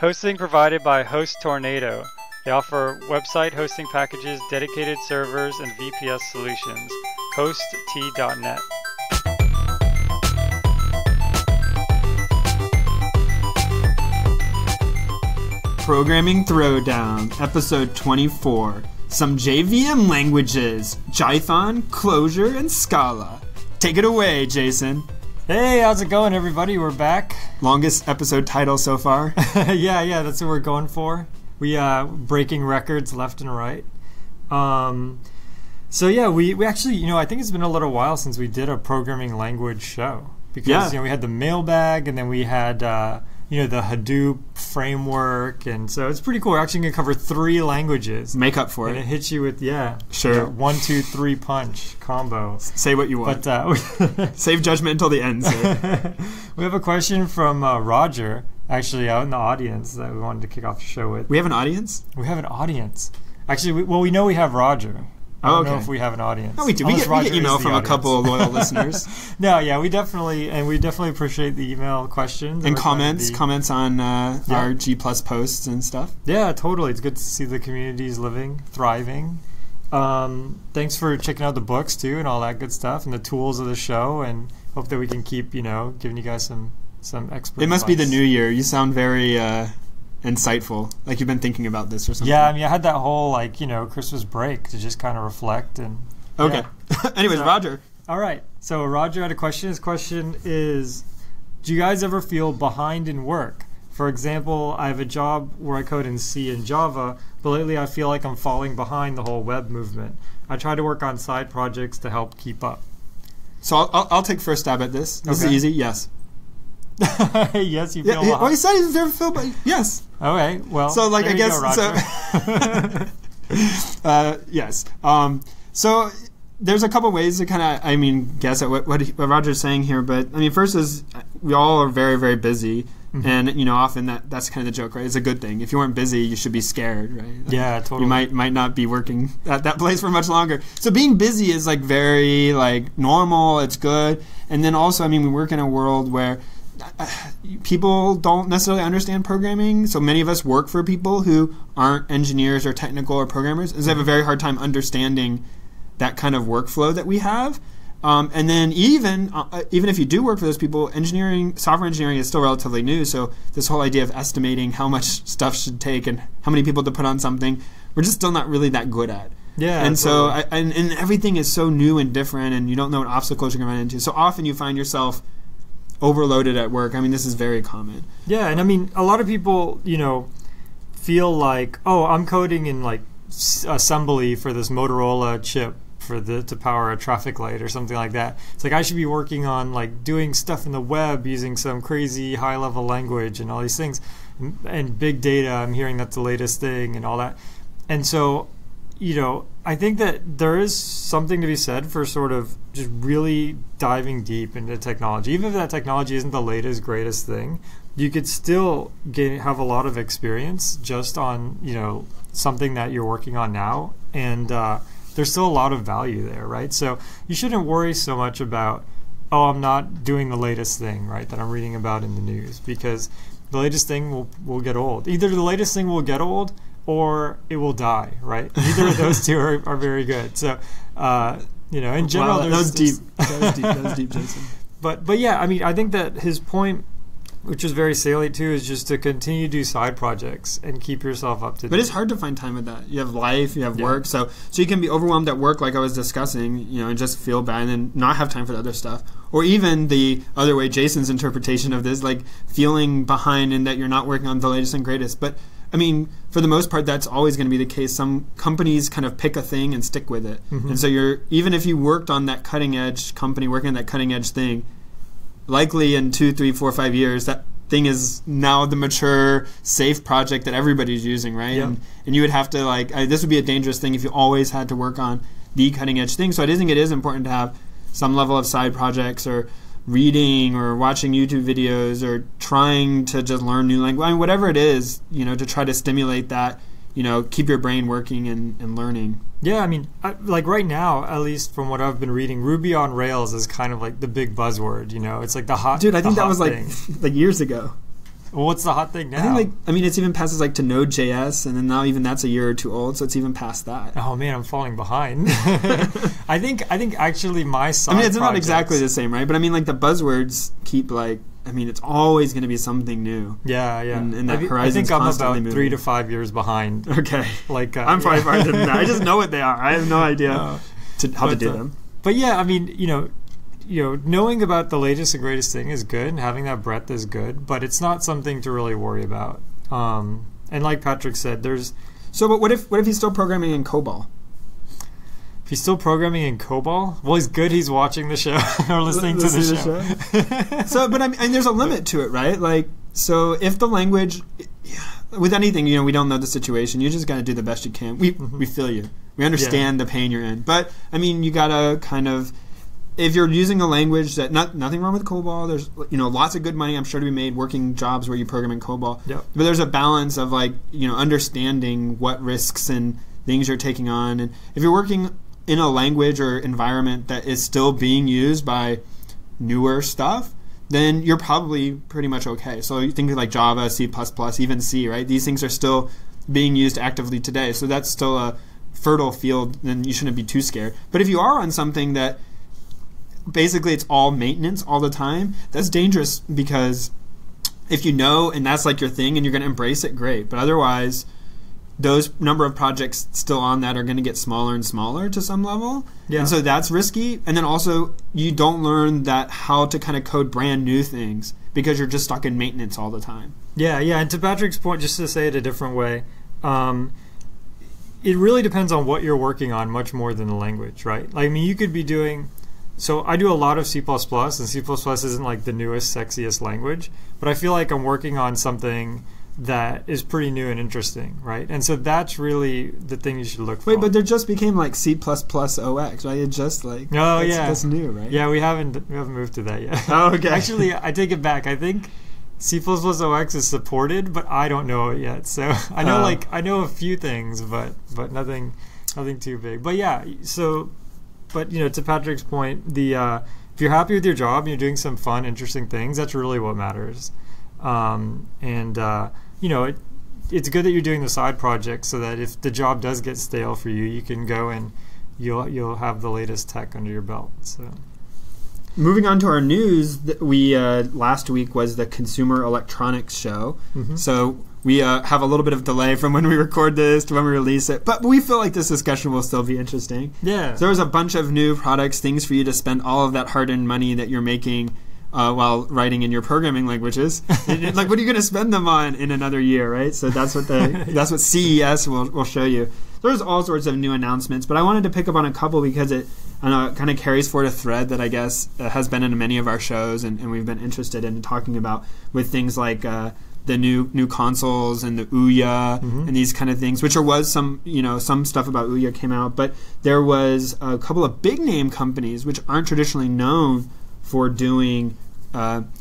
Hosting provided by Host Tornado. They offer website hosting packages, dedicated servers, and VPS solutions. HostT.net. Programming Throwdown, Episode 24. Some JVM languages, Jython, Clojure, and Scala. Take it away, Jason. Hey, how's it going, everybody? We're back. Longest episode title so far. Yeah, that's what we're going for. We breaking records left and right. So yeah, we actually, I think it's been a little while since we did a programming language show, because we had the mailbag, and then we had the Hadoop framework, and so it's pretty cool. We're actually gonna cover 3 languages. Make up for it. And it hits you with sure 1-2-3 punch combo. Say what you want. But save judgment until the end. So. We have a question from Roger, actually out in the audience, that we wanted to kick off the show with. We have an audience. We have an audience. Actually, we know we have Roger. I don't know if we have an audience. No, we do. We get email from a couple of loyal listeners. We definitely appreciate the email questions and comments on our G+ posts and stuff. Yeah, totally. It's good to see the community's living, thriving. Thanks for checking out the books too, and all that good stuff, and the tools of the show. And hope that we can keep, giving you guys some expert advice. It must be the new year. You sound very insightful, like you've been thinking about this or something. Yeah, I had that whole Christmas break to just kind of reflect and. Okay. Yeah. Anyways, so, Roger. All right. So Roger had a question. His question is, do you guys ever feel behind in work? For example, I have a job where I code in C and Java, but lately I feel like I'm falling behind the whole web movement. I try to work on side projects to help keep up. So I'll take first stab at this. This is easy. Yes. Yes, you feel behind. Well, he said he's never feel behind. Yes. Okay. Well. So, I guess. Yes. So there's a couple ways to kind of, guess at what Roger's saying here, but first is we all are very, very busy, mm-hmm. and often that's kind of the joke, right? It's a good thing. If you weren't busy, you should be scared, right? Yeah, totally. You might not be working at that place for much longer. So being busy is very normal. It's good, and then also we work in a world where people don't necessarily understand programming, so many of us work for people who aren't engineers or technical or programmers, and they have a very hard time understanding that kind of workflow that we have. And then even if you do work for those people, software engineering is still relatively new, so this whole idea of estimating how much stuff should take and how many people to put on something, we're just still not really that good at. Yeah, and absolutely. So and everything is so new and different, and you don't know what obstacles you're going to run into, so often you find yourself overloaded at work. This is very common. Yeah, and a lot of people, feel like, oh, I'm coding in assembly for this Motorola chip to power a traffic light or something like that. It's I should be working on doing stuff in the web using some crazy high-level language and all these things, and big data. I'm hearing that's the latest thing and all that, and so. I think that there is something to be said for sort of just really diving deep into technology. Even if that technology isn't the latest, greatest thing, you could still have a lot of experience just on, something that you're working on now. And there's still a lot of value there, right? So you shouldn't worry so much about, oh, I'm not doing the latest thing, right, that I'm reading about in the news, because the latest thing will get old. Either the latest thing will get old, or it will die, right? Neither of those two are very good. So, in general, wow, that was deep, Jason. But yeah, I think that his point, which is very salient too, is just to continue to do side projects and keep yourself up to date. But it's hard to find time with that. You have life, you have work, so you can be overwhelmed at work, like I was discussing, and just feel bad and then not have time for the other stuff. Or even the other way, Jason's interpretation of this, feeling behind and that you're not working on the latest and greatest, but. For the most part, that's always going to be the case. Some companies kind of pick a thing and stick with it. Mm-hmm. And so even if you worked on that cutting-edge company, working on that cutting-edge thing, likely in 2, 3, 4, 5 years, that thing is now the mature, safe project that everybody's using, right? Yep. And you would have to, this would be a dangerous thing if you always had to work on the cutting-edge thing. So I do think it is important to have some level of side projects or reading or watching YouTube videos or trying to just learn new language, whatever it is, to try to stimulate that, keep your brain working and learning. Yeah, right now, at least from what I've been reading, Ruby on Rails is kind of the big buzzword, it's the hot thing. Dude, I think that was years ago. Well, what's the hot thing now? I think, like, I mean, it's even passes like to Node.js, and then now even that's a year or two old, so it's even past that. Oh man, I'm falling behind. I think actually my side. I mean, it's not exactly the same, right? But I mean, like the buzzwords keep like. I mean, it's always going to be something new. Yeah, yeah. And that horizon's constantly moving. I think I'm about 3 to 5 years behind. Okay. Like I'm probably farther than that. I just know what they are. I have no idea how to do them. But yeah, I mean, you know, knowing about the latest and greatest thing is good, and having that breadth is good, but it's not something to really worry about. And like Patrick said, there's. So, but what if he's still programming in COBOL? If he's still programming in COBOL, well, he's good. He's watching the show or listening to the show. So, but I mean, and there's a limit to it, right? Like, so if the language, with anything, you know, we don't know the situation. You just got to do the best you can. We feel you. We understand the pain you're in. But I mean, you got to kind of, if you're using a language that nothing wrong with COBOL. There's lots of good money I'm sure to be made working jobs where you program in COBOL. Yep. But there's a balance of like understanding what risks and things you're taking on, and if you're working in a language or environment that is still being used by newer stuff, then you're probably pretty much okay. So you think of like Java, C++, even C, right? These things are still being used actively today. So that's still a fertile field, then you shouldn't be too scared. But if you are on something that basically it's all maintenance all the time, that's dangerous, because if you know and that's like your thing and you're going to embrace it, great. But otherwise, those number of projects still on that are going to get smaller and smaller to some level. Yeah. And so that's risky. And then also you don't learn that how to kind of code brand new things because you're just stuck in maintenance all the time. Yeah, yeah. And to Patrick's point, just to say it a different way, it really depends on what you're working on much more than the language, right? Like, I mean, you could be doing... So I do a lot of C++, and C++ isn't like the newest, sexiest language, but I feel like I'm working on something that is pretty new and interesting, right? And so that's really the thing you should look for. Wait, but there just became like C++ OX, right? It just like, oh, yeah, that's new, right? Yeah, we haven't moved to that yet. Oh, okay. Actually, I take it back. I think C++ OX is supported, but I don't know it yet. So I know like I know a few things, but nothing too big. But yeah, so but to Patrick's point, the if you're happy with your job and you're doing some fun, interesting things, that's really what matters. It's good that you're doing the side projects so that if the job does get stale for you, you can go and you'll have the latest tech under your belt. So, moving on to our news, we last week was the Consumer Electronics Show. Mm-hmm. So we have a little bit of delay from when we record this to when we release it, but we feel like this discussion will still be interesting. Yeah. So there was a bunch of new products, things for you to spend all of that hard-earned money that you're making while writing in your programming languages. Like, what are you going to spend them on in another year, right? So that's what CES will show you. There's all sorts of new announcements, but I wanted to pick up on a couple because it kind of carries forward a thread that I guess has been in many of our shows and we've been interested in talking about, with things like the new consoles and the Ouya and these kind of things, which there was some stuff about Ouya came out, but there was a couple of big-name companies which aren't traditionally known for doing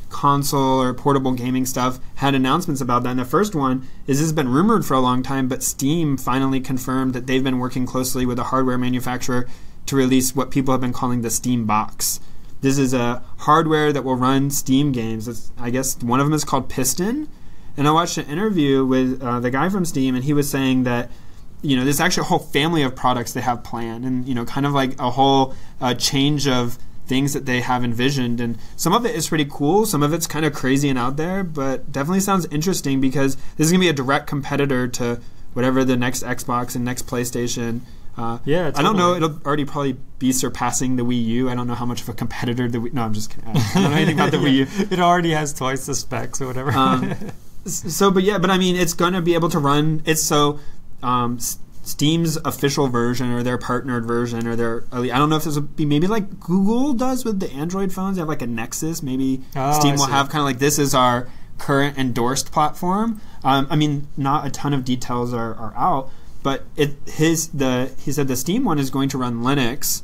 console or portable gaming stuff, had announcements about that. And the first one is, this has been rumored for a long time, but Steam finally confirmed that they've been working closely with a hardware manufacturer to release what people have been calling the Steam Box. This is a hardware that will run Steam games. It's, I guess one of them is called Piston. And I watched an interview with the guy from Steam, and he was saying that there's actually a whole family of products they have planned, and kind of like a whole change of things that they have envisioned, and some of it is pretty cool, some of it's kind of crazy and out there, but definitely sounds interesting because this is going to be a direct competitor to whatever the next Xbox and next PlayStation. Yeah, totally. I don't know, it'll already probably be surpassing the Wii U. I don't know how much of a competitor the Wii... No, I'm just kidding. I don't know anything about the Wii U. It already has twice the specs or whatever. But I mean, it's going to be able to run... Steam's official version or their partnered version or their... I don't know if this would be maybe like Google does with the Android phones. They have like a Nexus. Maybe Steam will have kind of like, this is our current endorsed platform. I mean, not a ton of details are out, but he said the Steam one is going to run Linux,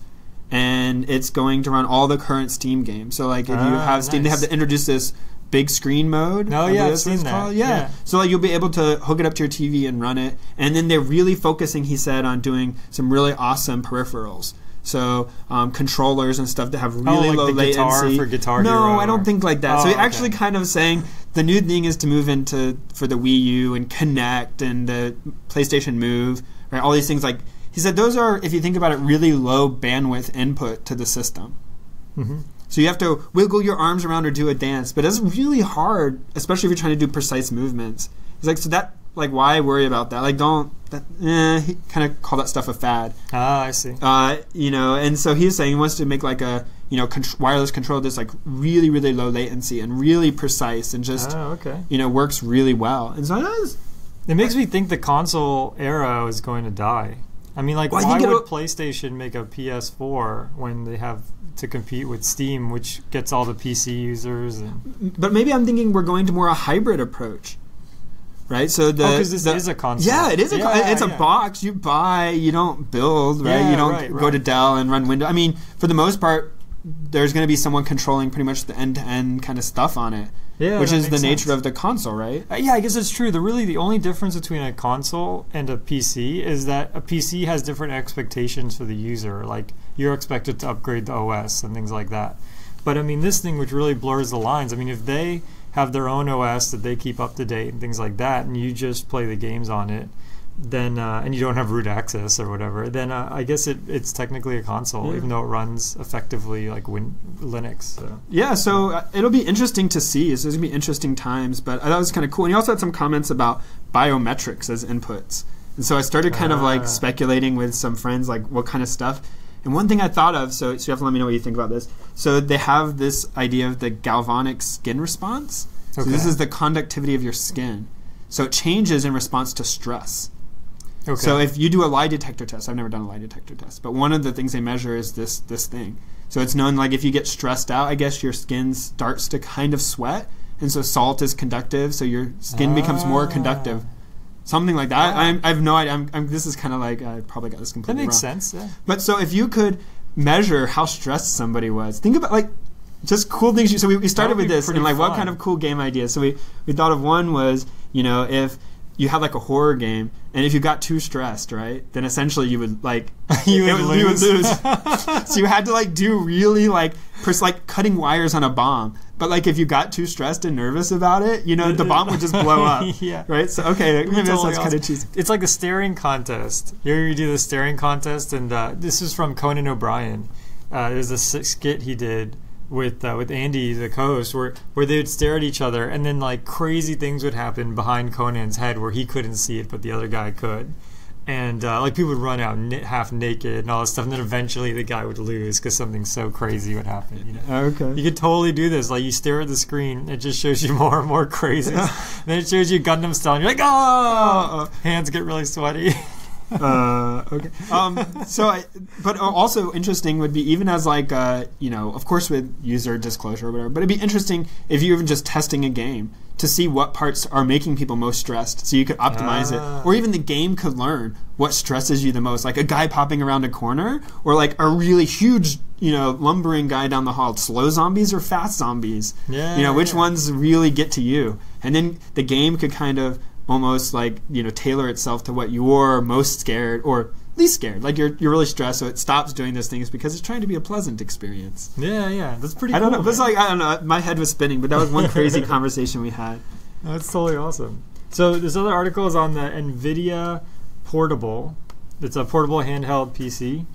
and it's going to run all the current Steam games. So like if you have Steam, they have to introduce this big screen mode. Oh, yeah, I've seen that. Yeah. So like, you'll be able to hook it up to your TV and run it. And then they're really focusing, he said, on doing some really awesome peripherals. So controllers and stuff that have really low latency. Guitar for Guitar Hero. No, I don't think like that. Oh, so he's actually kind of saying the new thing is to move into for the Wii U and Kinect and the PlayStation Move, right? All these things, like he said, those are, if you think about it, really low bandwidth input to the system. Mm-hmm. So you have to wiggle your arms around or do a dance, but it's really hard, especially if you're trying to do precise movements. It's like, so that, like, why worry about that? Like, don't, that, he kind of called that stuff a fad. Ah, I see. You know, and so he's saying he wants to make like a, you know, wireless control that's like really, really low latency and really precise and just, you know, works really well. And so it makes me think the console era is going to die. I mean, like, why would PlayStation make a PS4 when they have to compete with Steam, which gets all the PC users? And but maybe I'm thinking we're going to more a hybrid approach, right? So the this is a console. Yeah, it is. It's a box. You buy. You don't build. Right. Yeah, you don't go to Dell and run Windows. I mean, for the most part, there's going to be someone controlling pretty much the end-to-end kind of stuff on it. Yeah, which is the nature of the console, right? Yeah, I guess it's true. The only difference between a console and a PC is that a PC has different expectations for the user. Like, you're expected to upgrade the OS and things like that. But, I mean, this thing which really blurs the lines. I mean, if they have their own OS that they keep up to date and things like that, and you just play the games on it, then and you don't have root access or whatever, then I guess it's technically a console, even though it runs effectively like Linux. So. Yeah, so it'll be interesting to see. So there's gonna be interesting times, but I thought it was kind of cool. And he also had some comments about biometrics as inputs, and so I started kind of like speculating with some friends, like what kind of stuff. And one thing I thought of, so you have to let me know what you think about this. So they have this idea of the galvanic skin response. So this is the conductivity of your skin. So it changes in response to stress. Okay. So if you do a lie detector test, I've never done a lie detector test, but one of the things they measure is this thing. So it's known, like, if you get stressed out, I guess your skin starts to kind of sweat, and so salt is conductive, so your skin becomes more conductive. Something like that. I have no idea. This is kind of like, I probably got this completely wrong. That makes sense, yeah. But so if you could measure how stressed somebody was, think about, like, just cool things. So we started with this, and, like, what kind of cool game ideas? So we thought of one was, you know, if you had like a horror game, and if you got too stressed, right, then essentially you would like you would lose. So you had to like do really like cutting wires on a bomb. But like if you got too stressed and nervous about it, you know, the bomb would just blow up. Yeah. Right. So okay, maybe that sounds kind of cheesy. It's like a staring contest. You do the staring contest, and this is from Conan O'Brien. There's a skit he did with Andy, the co-host, where they would stare at each other, and then like crazy things would happen behind Conan's head where he couldn't see it but the other guy could, and like people would run out half naked and all this stuff, and then eventually the guy would lose because something so crazy would happen, you know? Okay. You could totally do this. Like, you stare at the screen, it just shows you more and more crazy. Then it shows you Gundam style, and you're like, oh, hands get really sweaty. But also interesting would be, even as like you know, of course with user disclosure or whatever, but it'd be interesting if you're even just testing a game to see what parts are making people most stressed, so you could optimize it, or even the game could learn what stresses you the most, like a guy popping around a corner, or like a really huge, you know, lumbering guy down the hall. Slow zombies or fast zombies? Yeah, you know, which ones really get to you? And then the game could kind of almost like, you know, tailor itself to what you're most scared or least scared. Like you're really stressed, so it stops doing those things because it's trying to be a pleasant experience. Yeah, yeah, that's pretty. I don't know. But it's like, I don't know. My head was spinning, but that was one crazy conversation we had. That's totally awesome. So this other article is on the Nvidia portable. It's a portable handheld PC,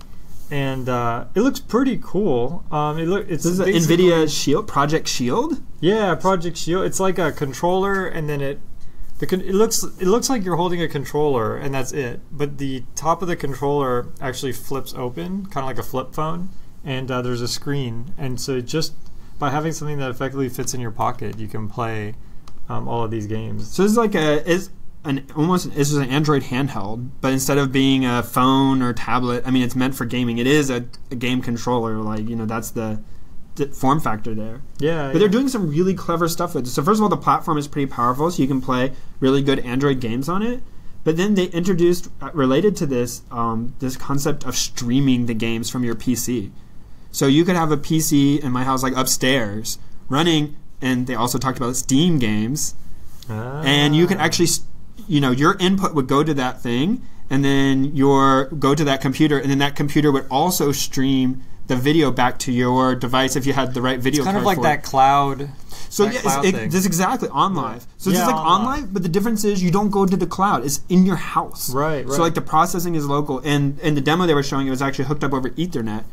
and it looks pretty cool. This is an Nvidia Shield, Project Shield. Yeah, Project Shield. It's like a controller, and then it looks like you're holding a controller, and that's it. But the top of the controller actually flips open, kind of like a flip phone, and there's a screen. And so just by having something that effectively fits in your pocket, you can play all of these games. So this is like this is an Android handheld, but instead of being a phone or tablet, I mean, it's meant for gaming. It is a game controller, like, you know, that's the form factor there. Yeah. But they're doing some really clever stuff with it. So first of all, the platform is pretty powerful, so you can play really good Android games on it. But then they introduced, related to this, this concept of streaming the games from your PC. So you could have a PC in my house, like upstairs, running, and they also talked about Steam games. And you can actually, you know, your input would go to that thing, and then go to that computer, and then that computer would also stream the video back to your device if you had the right video card. It's kind of like that cloud. So yeah, this exactly on live. So it's like on live, but the difference is you don't go to the cloud. It's in your house. Right. So like the processing is local, and in the demo they were showing, it was actually hooked up over Ethernet.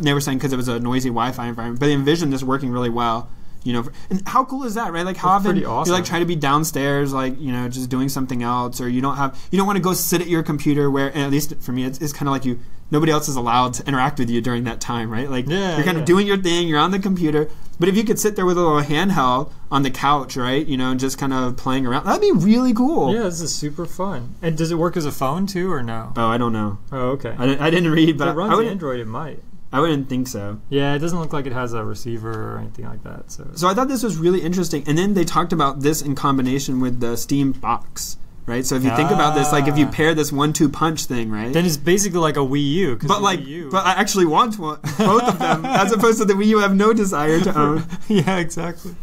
They were saying because it was a noisy Wi-Fi environment, but they envisioned this working really well. You know, and how cool is that, right? Like how often you like try to be downstairs, like you know, just doing something else, or you don't want to go sit at your computer where, and at least for me, it's kind of like nobody else is allowed to interact with you during that time, right? Like you're kind of doing your thing, you're on the computer, but if you could sit there with a little handheld on the couch, right? You know, just kind of playing around, that'd be really cool. Yeah, this is super fun. And does it work as a phone too, or no? Oh, I don't know. Oh, okay. I didn't read, but if it runs Android, it might. I wouldn't think so. Yeah, it doesn't look like it has a receiver or anything like that. So I thought this was really interesting. And then they talked about this in combination with the Steam Box, right? So if you think about this, like if you pair this 1-2 punch thing, right? Then it's basically like a Wii U. But I actually want one, both of them, as opposed to the Wii U I have no desire to own. Yeah, exactly.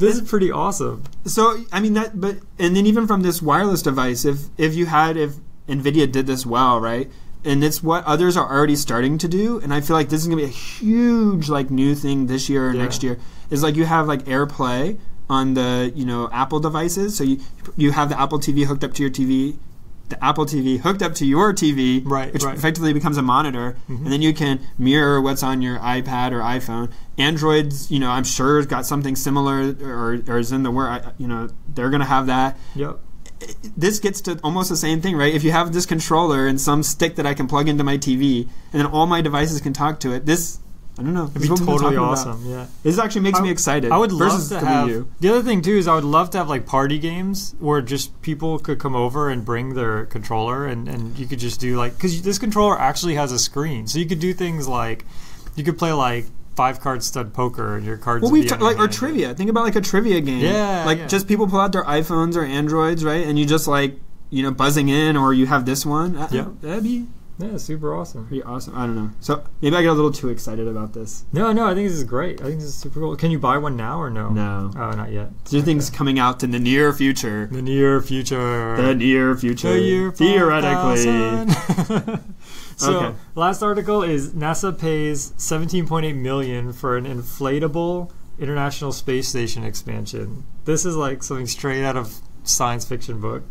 This is pretty awesome. So I mean that, but and then even from this wireless device, if Nvidia did this well, right? And it's what others are already starting to do, and I feel like this is gonna be a huge like new thing this year or next year. Is like you have like AirPlay on the Apple devices, so you have the Apple TV hooked up to your TV, the Apple TV hooked up to your TV, which effectively becomes a monitor, and then you can mirror what's on your iPad or iPhone. Android's, I'm sure has got something similar or is in the works. They're gonna have that. Yep. This gets to almost the same thing, right? If you have this controller and some stick that I can plug into my TV, and then all my devices can talk to it, I don't know. It'd be totally awesome. Yeah, this actually makes me excited. I would love to have. The other thing too is I would love to have like party games where just people could come over and bring their controller, and you could just do like, because this controller actually has a screen, so you could do things like you could play like 5-card stud poker and your cards. Well, or trivia. Think about like a trivia game. Yeah, just people pull out their iPhones or Androids, right? And you just like buzzing in, or you have this one. Yeah, that'd be super awesome. Pretty awesome. I don't know. So maybe I get a little too excited about this. No, I think this is great. I think this is super cool. Can you buy one now or no? No, oh, not yet. Two things coming out in the near future. The near future. The near future. The year 4000. Theoretically. So last article is NASA pays $17.8 million for an inflatable International Space Station expansion. This is like something straight out of science fiction book.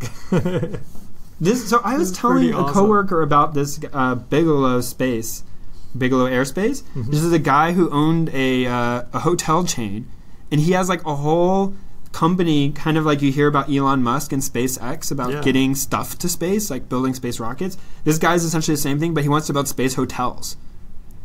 So I was telling a coworker about this Bigelow Airspace. This is a guy who owned a hotel chain, and he has like a whole company, kind of like you hear about Elon Musk and SpaceX about getting stuff to space, like building space rockets. This guy's essentially the same thing, but he wants to build space hotels.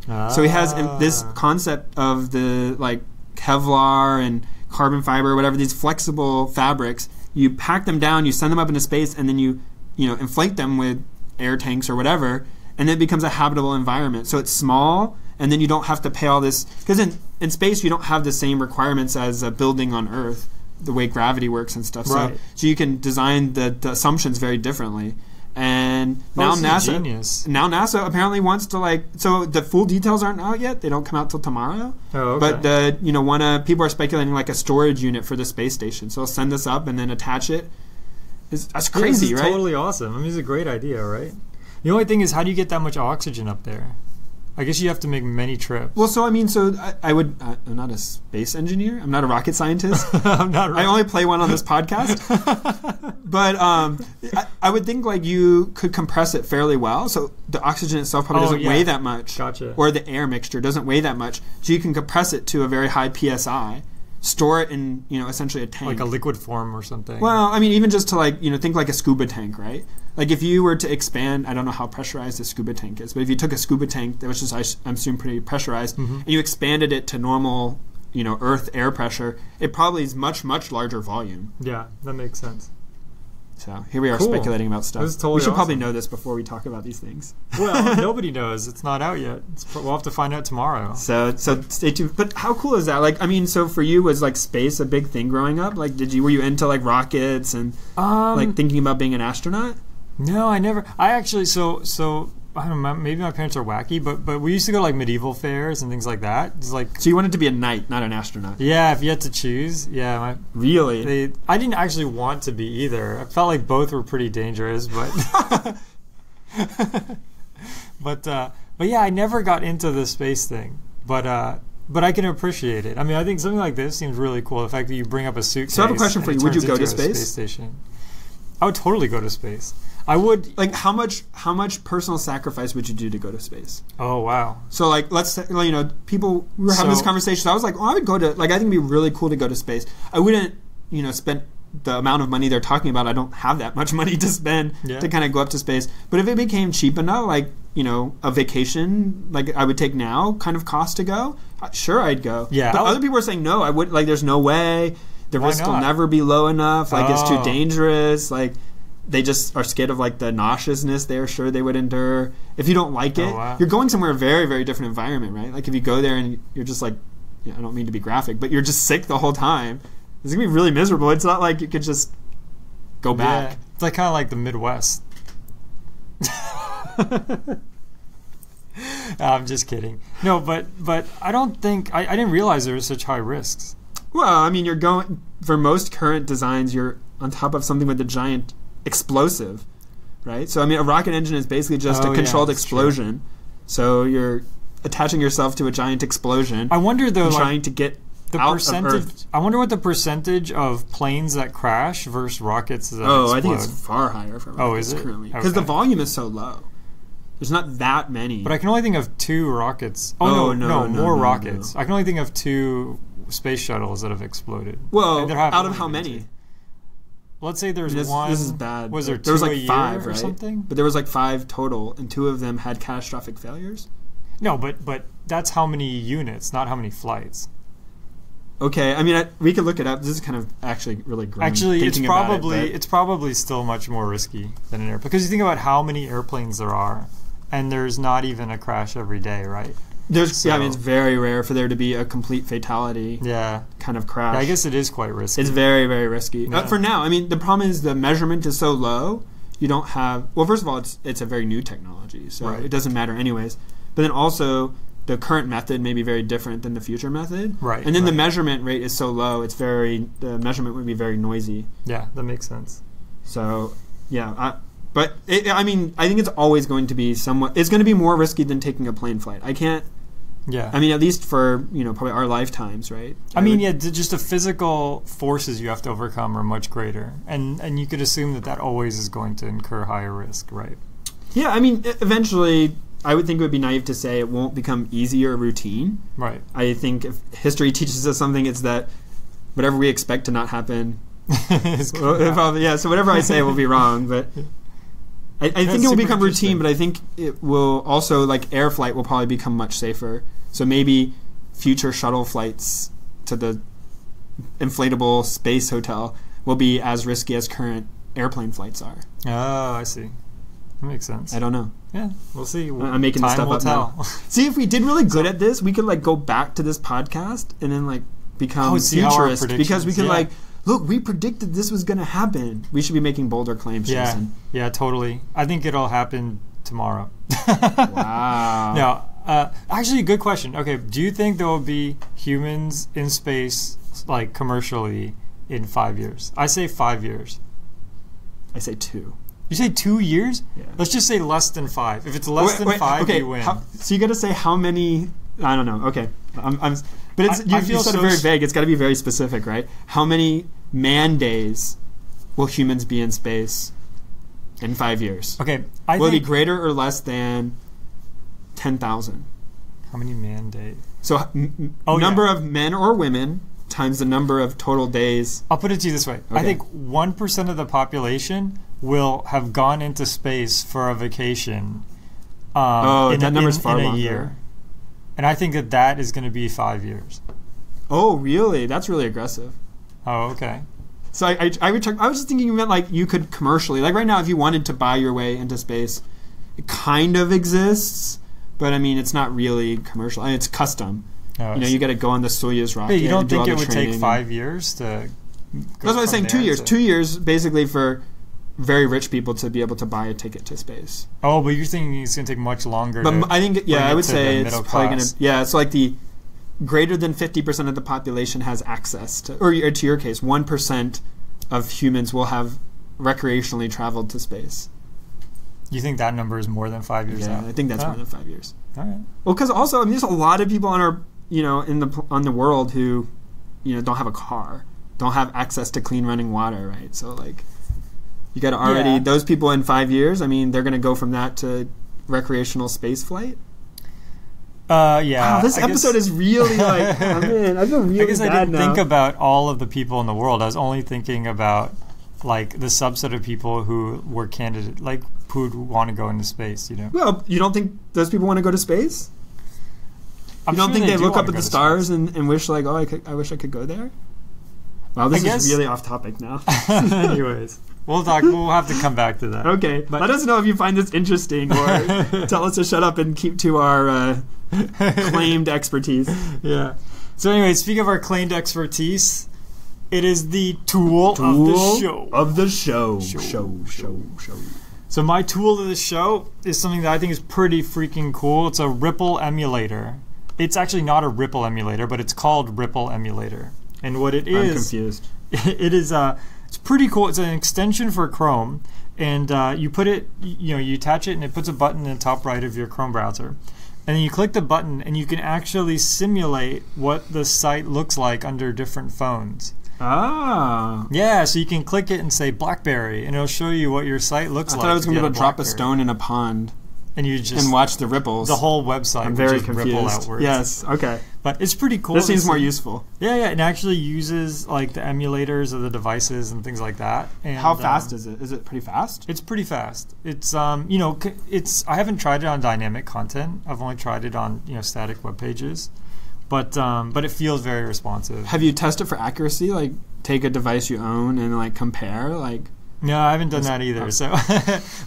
So he has this concept of the like Kevlar and carbon fiber or whatever, these flexible fabrics. You pack them down, you send them up into space, and then you inflate them with air tanks or whatever, and it becomes a habitable environment. So it's small, and then you don't have to pay all this, because in space you don't have the same requirements as a building on Earth, the way gravity works and stuff, so you can design the assumptions very differently. And now NASA apparently wants to, like, so the full details aren't out yet, they don't come out till tomorrow. But the people are speculating like a storage unit for the space station, so they'll send this up and then attach it. That's crazy, right? Totally awesome. I mean, it's a great idea, right? The only thing is, how do you get that much oxygen up there? I guess you have to make many trips. Well, so I mean, so I would. I'm not a space engineer. I'm not a rocket scientist. I'm not. I only play one on this podcast. But I would think like you could compress it fairly well, so the oxygen itself probably doesn't weigh that much. Gotcha. Or the air mixture doesn't weigh that much, so you can compress it to a very high psi. Store it in essentially a tank, like a liquid form or something. Well, I mean, even just to like think like a scuba tank, right? Like if you were to expand, I don't know how pressurized a scuba tank is, but if you took a scuba tank that was just, I'm assuming, pretty pressurized, and you expanded it to normal Earth air pressure, it probably is much larger volume. Yeah, that makes sense. So here we are speculating about stuff. Totally, we should probably know this before we talk about these things. Well, nobody knows. It's not out yet. We'll have to find out tomorrow. So stay tuned. But how cool is that? Like, I mean, so for you, was like space a big thing growing up? Like, were you into like rockets and like thinking about being an astronaut? No, I never. I actually I don't know, maybe my parents are wacky, but we used to go to like medieval fairs and things like that. It's like, so you wanted to be a knight, not an astronaut? Yeah, if you had to choose. Yeah. Really? I didn't actually want to be either. I felt like both were pretty dangerous, but But yeah, I never got into the space thing, but I can appreciate it. I mean, I think something like this seems really cool. The fact that you bring up a suitcase. So I have a question for you. Would you go to space? Space station. I would totally go to space. I would. Like, how much personal sacrifice would you do to go to space? Oh wow. So like, let's, you know, people, we were having this conversation. So I was like, oh, I would go to, like, I think it'd be really cool to go to space. I wouldn't, you know, spend the amount of money they're talking about. I don't have that much money to spend to kind of go up to space. But if it became cheap enough, like, you know, a vacation like I would take now kind of cost to go, sure, I'd go. Yeah. But other people are saying no, I wouldn't. Like, there's no way. The risk will never be low enough. Like, it's too dangerous. Like, they just are scared of, like, the nauseousness they are sure they would endure. If you don't like it, you're going somewhere very, very different environment, right? Like, if you go there and you're just like, you know, I don't mean to be graphic, but you're just sick the whole time. It's going to be really miserable. It's not like you could just go back. Yeah. It's like kind of like the Midwest. I'm just kidding. No, but I don't think... I didn't realize there was such high risks. Well, I mean, you're going... For most current designs, you're on top of something with a giant explosive, right? So, I mean, a rocket engine is basically just a controlled explosion. True. So you're attaching yourself to a giant explosion. I wonder, though... Trying to get... The percentage. I wonder what the percentage of planes that crash versus rockets that explode. I think it's far higher for rockets currently. Because the volume is so low. There's not that many. But I can only think of 2 rockets. Oh, no, more rockets. I can only think of 2 space shuttles that have exploded. Well, out of how many? Let's say there's one. This is bad. Was there 2 a year or something? But there was like 5 total, and 2 of them had catastrophic failures. No, but that's how many units, not how many flights. Okay, I mean, we could look it up. This is kind of actually really grim. Actually, it's probably still much more risky than an airplane, because you think about how many airplanes there are, and there's not even a crash every day, right? There's I mean, it's very rare for there to be a complete fatality kind of crash. Yeah, I guess it is quite risky. It's very, very risky. Yeah. But for now, I mean, the problem is the measurement is so low. You don't have first of all, it's a very new technology, so it doesn't matter anyways. But then also, the current method may be very different than the future method. Right. And then the measurement rate is so low, it's the measurement would be very noisy. Yeah, that makes sense. So, yeah. I mean, I think it's always going to be somewhat, it's going to be more risky than taking a plane flight. I can't, I mean, at least for, you know, probably our lifetimes, right? I mean, just the physical forces you have to overcome are much greater. And you could assume that always is going to incur higher risk, right? Yeah, I mean, eventually, I would think it would be naive to say it won't become easy or routine. Right. I think if history teaches us something, it's that whatever we expect to not happen, so whatever I say will be wrong. But I think it will become routine. But I think it will also, like, air flight will probably become much safer. So maybe future shuttle flights to the inflatable space hotel will be as risky as current airplane flights are. Oh, I see. That makes sense. I don't know. Yeah, we'll see. I'm making this stuff up now. See, if we did really good at this, we could, like, go back to this podcast and then, like, become futurists, because we could like, look, we predicted this was going to happen. We should be making bolder claims. Yeah, Jason. Yeah, totally. I think it'll happen tomorrow. Wow. No, actually, good question. Okay, do you think there will be humans in space, like, commercially in 5 years? I say 5 years. I say 2. You say 2 years? Yeah. Let's just say less than 5. If it's less than five, okay, you win. So you got to say how many? I don't know. Okay, but it's you said very vague. It's got to be very specific, right? How many man days will humans be in space in 5 years? Okay, will it be greater or less than 10,000? How many man days? So number of men or women times the number of total days. I'll put it to you this way. Okay. I think 1% of the population will have gone into space for a vacation in a year. And I think that is going to be 5 years. Oh, really? That's really aggressive. Oh, okay. So I was just thinking you meant, like, you could commercially, like, right now, if you wanted to buy your way into space, it kind of exists, but, I mean, it's not really commercial. I mean, it's custom. Oh, you know, you got to go on the Soyuz rocket. But you don't think it would take 5 years to go? That's what I was saying, 2 years. 2 years, basically, for very rich people to be able to buy a ticket to space. Oh, but you're thinking it's going to take much longer. But I think, I would say it's probably going to, so, like, the greater than 50% of the population has access to, or to your case, 1% of humans will have recreationally traveled to space. You think that number is more than 5 years out? Yeah, I think that's more than 5 years. All right. Well, because also, I mean, there's a lot of people on our, you know, on the world who, you know, don't have a car, don't have access to clean running water, right? So like, you got to already those people in 5 years. I mean, they're going to go from that to recreational space flight. Yeah. Wow, this episode is really like, oh, man, I feel really bad now. I guess I didn't think about all of the people in the world. I was only thinking about like the subset of people who were candidate, like who'd want to go into space, you know? Well, you don't think those people want to go to space? You don't think they look up at the stars and wish like, oh, I wish I could go there? Wow, this is really off topic now. Anyways. We'll have to come back to that. Okay. But let us know if you find this interesting, or tell us to shut up and keep to our claimed expertise. Yeah. So anyway, speaking of our claimed expertise, it is the tool of the show. So my tool of the show is something that I think is pretty freaking cool. It's a Ripple emulator. It's actually not a Ripple emulator, but it's called Ripple Emulator. And what it is... I'm confused. It is... It's pretty cool. It's an extension for Chrome, and you put it, you know, you attach it, and it puts a button in the top right of your Chrome browser, and then you click the button, and you can actually simulate what the site looks like under different phones. Ah. Yeah, so you can click it and say BlackBerry, and it'll show you what your site looks like. I thought I was going to drop a stone in a pond. And you just watch the ripples. The whole website. I'm very confused. Ripple outwards. Yes. Okay. But it's pretty cool. This seems more useful. Yeah, yeah. It actually uses like the emulators of the devices and things like that. And how fast is it? Is it pretty fast? It's pretty fast. It's you know, I haven't tried it on dynamic content. I've only tried it on, you know, static web pages, but it feels very responsive. Have you tested for accuracy? Like, take a device you own and like compare like. No, I haven't done that either. So,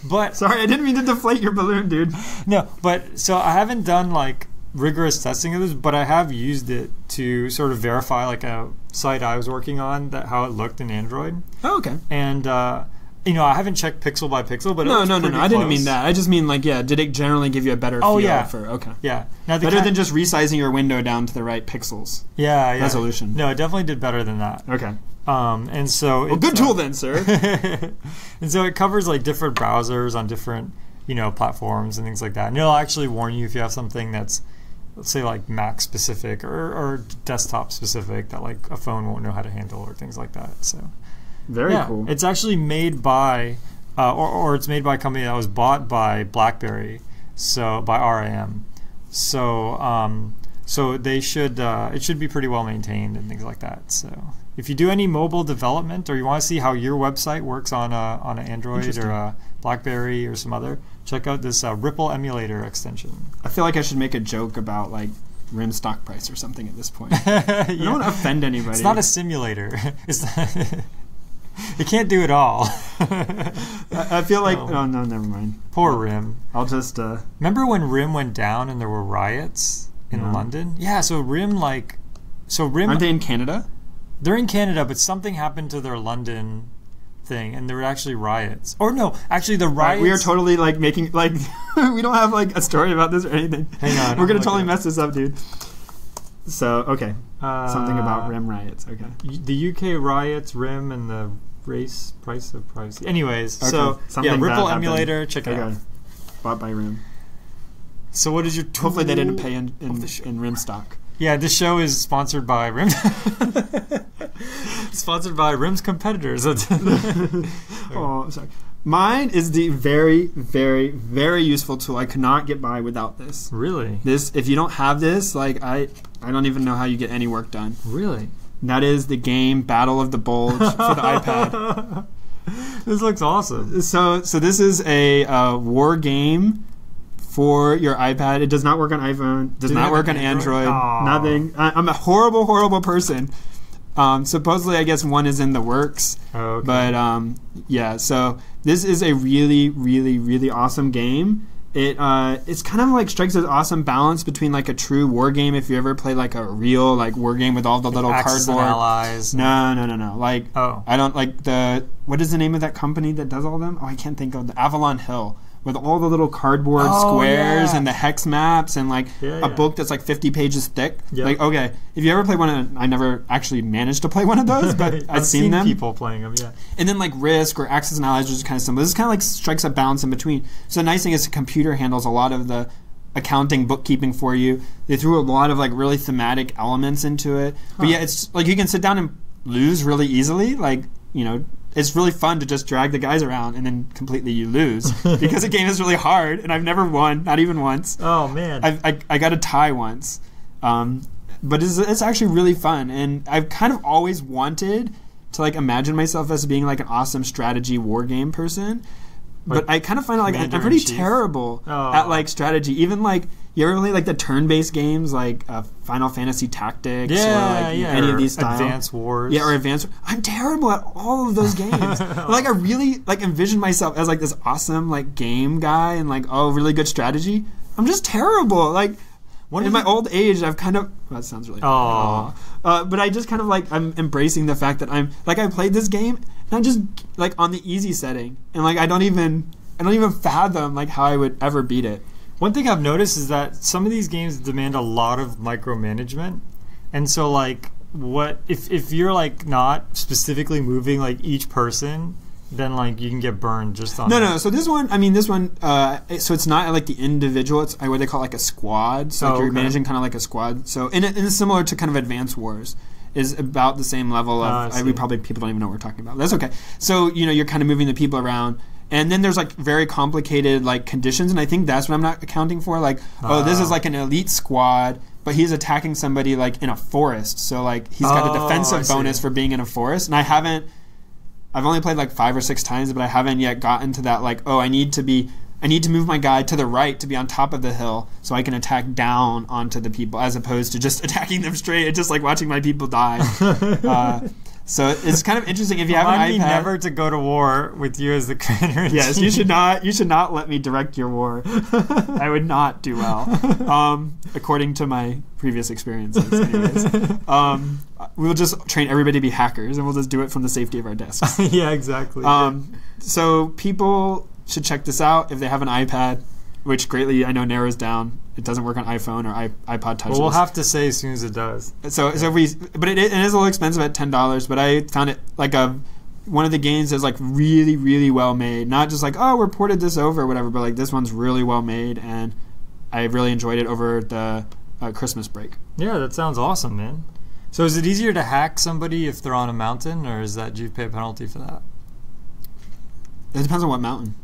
but sorry, I didn't mean to deflate your balloon, dude. No, but so I haven't done like rigorous testing of this, but I have used it to sort of verify like a site I was working on how it looked in Android. Oh, okay. And you know, I haven't checked pixel by pixel, but no, I didn't mean that. I just mean like, yeah, did it generally give you a better feel for yeah, better than just resizing your window down to the right pixels? Yeah, yeah. Resolution. No, it definitely did better than that. Okay. And so, well, good tool then, sir. And so it covers like different browsers on different, you know, platforms and things like that. And it'll actually warn you if you have something that's, let's say, like Mac specific or desktop specific that like a phone won't know how to handle or things like that. So, very cool. It's actually made by, or it's made by a company that was bought by BlackBerry, so by RIM. So, so they should, it should be pretty well maintained and things like that. So. If you do any mobile development or you want to see how your website works on an Android or a BlackBerry or some other, check out this Ripple Emulator extension. I feel like I should make a joke about like RIM stock price or something at this point. I don't want to offend anybody. It's not a simulator. It's it can't do it all. I feel like no, never mind. Poor RIM. I'll just remember when RIM went down and there were riots in London? Yeah, so RIM aren't they in Canada? They're in Canada, but something happened to their London thing, and there were actually riots. Or no, actually the riots... We are totally like making... like we don't have like a story about this or anything. Hang on. We're going to totally mess this up, dude. So, okay. Something about RIM riots. Okay. The UK riots, RIM, and the race, price of privacy. Anyways, okay. So something Ripple Emulator, check it out. Bought by RIM. So what is your tool? Hopefully they didn't pay in RIM stock. Yeah, this show is sponsored by RIM. Sponsored by RIM's competitors. Oh, sorry. Mine is the very, very, very useful tool. I could not get by without this. Really? This, if you don't have this, like I don't even know how you get any work done. Really? And that is the game Battle of the Bulge for the iPad. This looks awesome. So this is a war game. For your iPad, it does not work on iPhone. Does not work on Android. Nothing. I'm a horrible, horrible person. Supposedly, I guess one is in the works. Oh, okay. But yeah. So this is a really, really, really awesome game. It's kind of like strikes an awesome balance between like a true war game. If you ever play like a real like war game with all the little cardboard allies. No. Like I don't like the what is the name of that company that does all them? Oh, I can't think of the Avalon Hill. with all the little cardboard squares and the hex maps and like a book that's like 50 pages thick. Yep. Like, okay, if you ever play one of, I never actually managed to play one of those, but I've seen them. People playing them, yeah. And then like Risk or Access and Allies, which is kind of similar. This kind of like strikes a balance in between. So the nice thing is the computer handles a lot of the accounting, bookkeeping for you. They threw a lot of like really thematic elements into it. Huh. But yeah, it's like you can sit down and lose really easily. Like, you know, it's really fun to just drag the guys around and then completely you lose because the game is really hard and I've never won, not even once. Oh man. I got a tie once. But it's actually really fun, and I've kind of always wanted to like imagine myself as being like an awesome strategy war game person. But I kind of find out, like, I'm pretty terrible at, like, strategy. Even, like, you ever really like the turn-based games, like Final Fantasy Tactics or any of these styles? Advance Wars. Yeah, or Advance Wars. I'm terrible at all of those games. Like, I really, like, envisioned myself as, like, this awesome, like, game guy and, like, oh, really good strategy. I'm just terrible. Like, in my old age, I've kind of... Well, that sounds really funny. But I just kind of, like, I'm embracing the fact that I'm... Like, I played this game... And I'm just like on the easy setting, and like I don't even fathom like how I would ever beat it. One thing I've noticed is that some of these games demand a lot of micromanagement, and so like what if you're like not specifically moving like each person, then like you can get burned just on. No. So this one. So it's not like the individual. It's what they call like a squad. So you're managing kind of like a squad. So and it's similar to kind of Advance Wars. Is about the same level of people don't even know what we're talking about. That's okay. So you're kind of moving the people around, and then there's like very complicated like conditions, and I think that's what I'm not accounting for. Like this is like an elite squad, but he's attacking somebody like in a forest, so like he's got a defensive bonus for being in a forest. And I've only played like 5 or 6 times, but I haven't yet gotten to that like I need to move my guy to the right to be on top of the hill so I can attack down onto the people, as opposed to just attacking them straight and just like watching my people die. So it's kind of interesting. If you have an iPad, never to go to war with you as the creator. Yes, you should not. You should not let me direct your war. I would not do well, according to my previous experiences. Anyways, we'll just train everybody to be hackers, and we'll just do it from the safety of our desks. Yeah, exactly. So people should check this out if they have an iPad, which greatly I know narrows down. It doesn't work on iPhone or iPod Touch. Well, we'll have to say as soon as it does. But it is a little expensive at $10. But I found it like one of the games that's like really, really well made. Not just like we're ported this over or whatever, but like this one's really well made, and I really enjoyed it over the Christmas break. Yeah, that sounds awesome, man. So is it easier to hack somebody if they're on a mountain, or do you pay a penalty for that? It depends on what mountain.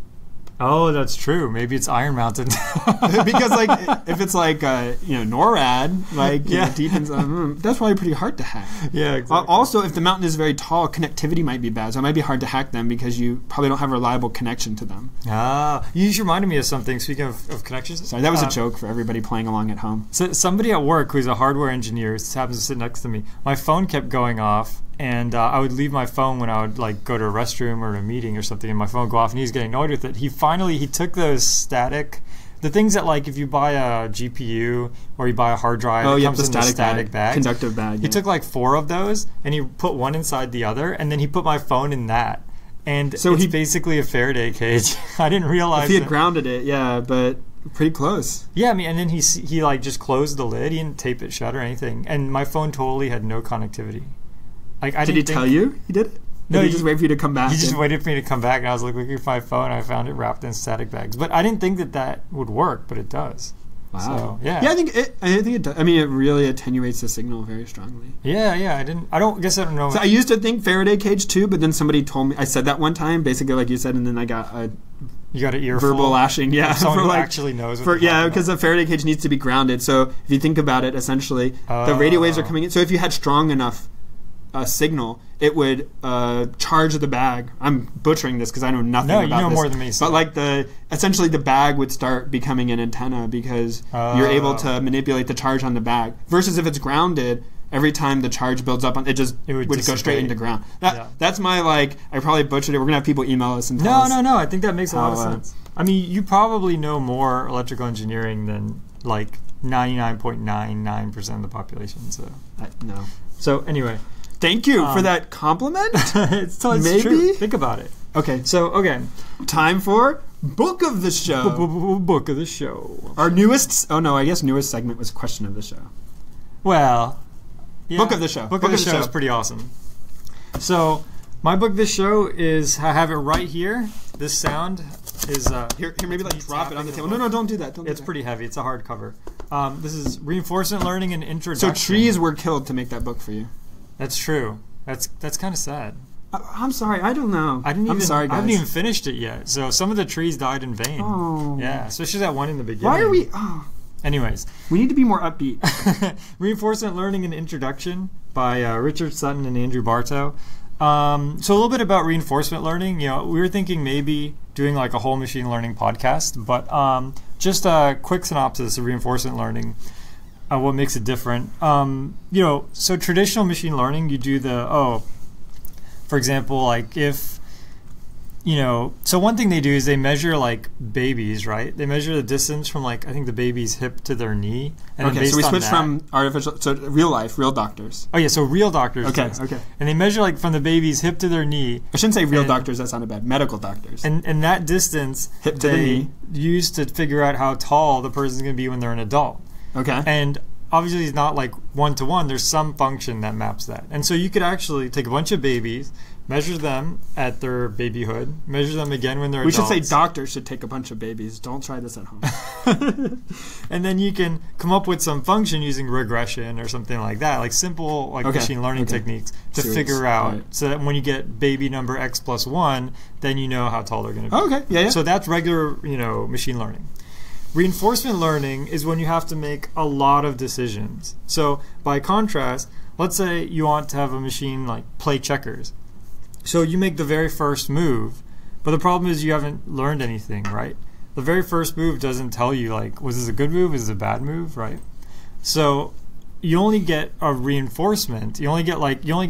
Oh, that's true. Maybe it's Iron Mountain. Because like, if it's like NORAD, like deep inside, that's probably pretty hard to hack. Yeah, exactly. Also, if the mountain is very tall, connectivity might be bad, so it might be hard to hack them because you probably don't have a reliable connection to them. Ah, you just reminded me of something. Speaking of connections, sorry, that was a joke for everybody playing along at home. So somebody at work who's a hardware engineer happens to sit next to me. My phone kept going off. And I would leave my phone when I would like go to a restroom or a meeting or something, and my phone would go off, and he's getting annoyed with it. He took those static, the things that like if you buy a GPU or you buy a hard drive, it comes in the static bag, conductive bag. He took like 4 of those, and he put one inside the other, and then he put my phone in that. And so it's basically a Faraday cage. I didn't realize he had grounded it. Yeah, but pretty close. Yeah, I mean, and then he like just closed the lid. He didn't tape it shut or anything, and my phone totally had no connectivity. Like, did he tell you he did it? No, he just waited for you to come back. He just waited for me to come back, and I was like looking for my phone, and I found it wrapped in static bags. But I didn't think that would work, but it does. Wow. So, yeah. Yeah, I think it does. I mean, it really attenuates the signal very strongly. Yeah, yeah. I guess I don't know. So I used to think Faraday cage too, but then somebody told me. I said that one time, basically like you said, and then I got a. You got an earful. Verbal lashing, yeah. Someone who actually knows what because the Faraday cage needs to be grounded. So if you think about it, essentially, the radio waves are coming in. So if you had strong enough signal, it would charge the bag. I'm butchering this because I know nothing about this. No, you know more than me. But like essentially the bag would start becoming an antenna because you're able to manipulate the charge on the bag. Versus if it's grounded, every time the charge builds up, it would go straight into ground. That's my like. I probably butchered it. We're gonna have people email us and tell us. No. I think that makes a lot of sense. I mean, you probably know more electrical engineering than like 99.99% of the population. So no. So anyway. Thank you for that compliment. It's true. Think about it. Okay. So, okay. Time for Book of the show. Book of the show. Our newest. Oh no, I guess newest segment was question of the show. Well, yeah. Book of the show. Book of the show is pretty awesome. So my book this show is, I have it right here. This sound is here. Maybe like drop it on the table. No, no, don't do that. Don't. It's pretty heavy. It's a hard cover. This is Reinforcement Learning and Introduction. So trees were killed to make that book for you. That's true. That's kind of sad. I'm sorry. I don't know. I'm sorry, guys. I haven't even finished it yet. So some of the trees died in vain. Oh. Yeah, especially that one in the beginning. Why are we? Oh. Anyways, we need to be more upbeat. Reinforcement Learning and Introduction by Richard Sutton and Andrew Bartow. So a little bit about reinforcement learning. You know, we were thinking maybe doing like a whole machine learning podcast, but just a quick synopsis of reinforcement learning. What makes it different? You know, so traditional machine learning, you do the for example, like if, you know, so one thing they do is they measure like babies, right? They measure the distance from like, I think the baby's hip to their knee. And okay, so we switched from artificial to real life, real doctors. Oh yeah, so real doctors. Okay, okay. And they measure like from the baby's hip to their knee. I shouldn't say real doctors, that sounded bad. Medical doctors. And that distance hip to the knee, used to figure out how tall the person's going to be when they're an adult. Okay. And obviously it's not like one-to-one. There's some function that maps that. And so you could actually take a bunch of babies, measure them at their babyhood, measure them again when they're adults. We should say doctors should take a bunch of babies. Don't try this at home. And then you can come up with some function using regression or something like that, like simple like machine learning techniques to figure out so that when you get baby number X plus 1, then you know how tall they're going to be. Oh, okay. Yeah, yeah. So that's regular, you know, machine learning. Reinforcement learning is when you have to make a lot of decisions. So by contrast, let's say you want to have a machine like play checkers. So you make the very first move, but the problem is you haven't learned anything, right? The very first move doesn't tell you like, was this a good move, is this a bad move, right? So you only get a reinforcement, you only get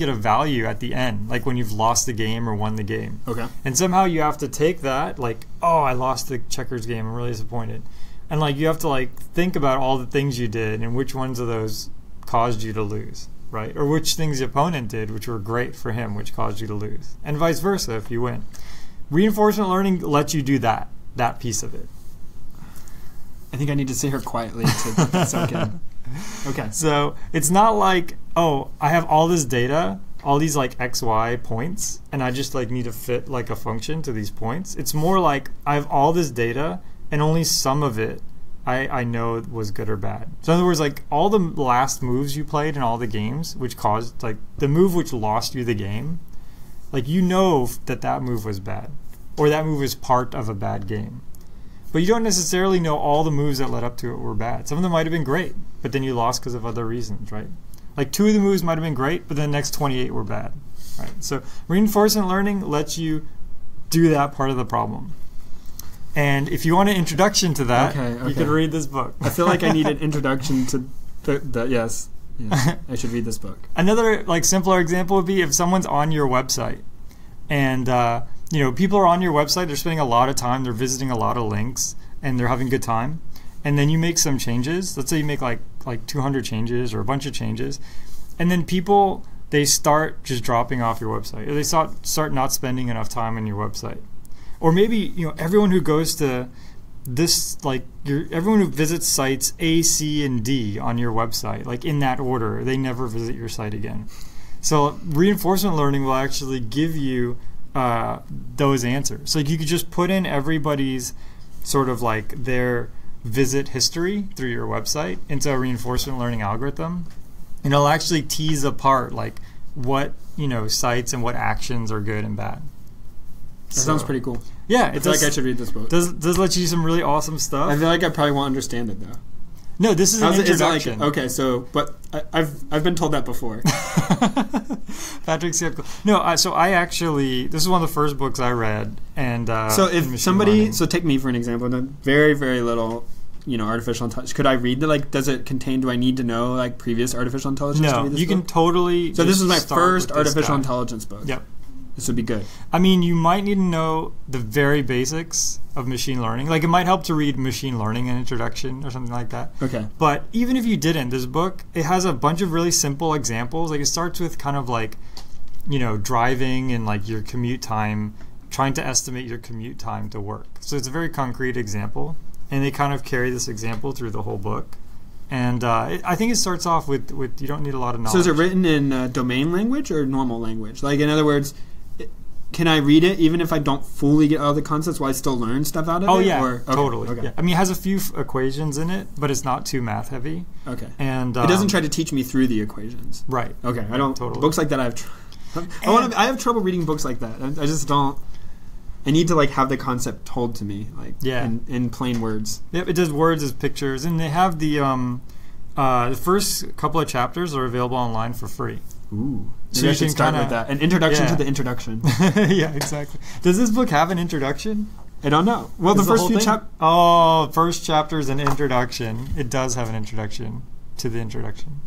a value at the end, like when you've lost the game or won the game. Okay. And somehow you have to take that, like, oh, I lost the checkers game, I'm really disappointed. And like you have to like think about all the things you did and which ones of those caused you to lose, right? Or which things the opponent did which were great for him which caused you to lose. And vice versa if you win. Reinforcement learning lets you do that piece of it. I think I need to sit here quietly to soak in. Okay. So it's not like, oh, I have all this data, all these like XY points, and I just like need to fit like a function to these points. It's more like I have all this data and only some of it I know was good or bad. So in other words, like all the last moves you played in all the games, which caused like the move which lost you the game, like you know that that move was bad, or that move is part of a bad game. But you don't necessarily know all the moves that led up to it were bad. Some of them might have been great, but then you lost because of other reasons, right? Like 2 of the moves might have been great, but then the next 28 were bad, right? So reinforcement learning lets you do that part of the problem. And if you want an introduction to that, you could read this book. I feel like I need an introduction to the yes, I should read this book. Another like simpler example would be if someone's on your website, and you know, people are on your website, they're spending a lot of time, they're visiting a lot of links, and they're having a good time. And then you make some changes. Let's say you make like 200 changes or a bunch of changes, and then people they start just dropping off your website, or they start not spending enough time on your website. Or maybe, you know, everyone who goes to this, like, everyone who visits sites A, C, and D on your website, like in that order, they never visit your site again. So reinforcement learning will actually give you those answers. So like, you could just put in everybody's sort of like their visit history through your website into a reinforcement learning algorithm, and it'll actually tease apart like what, you know, sites and what actions are good and bad. That sounds pretty cool. Yeah, I feel like I should read this book. Does let you do some really awesome stuff. I feel like I probably won't understand it though. No, this is an introduction. Like, okay, so but I've been told that before. Patrick's skeptical. No, so I actually this is one of the first books I read, and so if somebody so take me for an example, very little, you know, artificial intelligence. Could I read the like? Does it contain? Do I need to know like previous artificial intelligence? No, to read this book? Can totally. So this is my first artificial intelligence book. Yep. This would be good. I mean, you might need to know the very basics of machine learning. Like, it might help to read Machine Learning an Introduction or something like that. Okay. But even if you didn't, this book, it has a bunch of really simple examples. Like, it starts with kind of like, you know, driving and like your commute time trying to estimate your commute time to work. So it's a very concrete example, and they kind of carry this example through the whole book. And I think it starts off with, you don't need a lot of knowledge. So is it written in domain language or normal language? Like, in other words, can I read it even if I don't fully get all the concepts while I still learn stuff out of it? Oh, yeah, or, okay, totally. Okay. Yeah. I mean, it has a few equations in it, but it's not too math heavy. Okay. And it doesn't try to teach me through the equations. Right. Okay, I don't. Totally. Books like that, I have trouble reading books like that. I just don't. I need to like have the concept told to me, like, yeah, in plain words. Yep, it does words as pictures, and they have the first couple of chapters are available online for free. Ooh, so maybe you should start with that. An introduction, yeah, to the introduction. Yeah, exactly. Does this book have an introduction? I don't know. Well, the first few chapters. Oh, first chapter is an introduction. It does have an introduction to the introduction.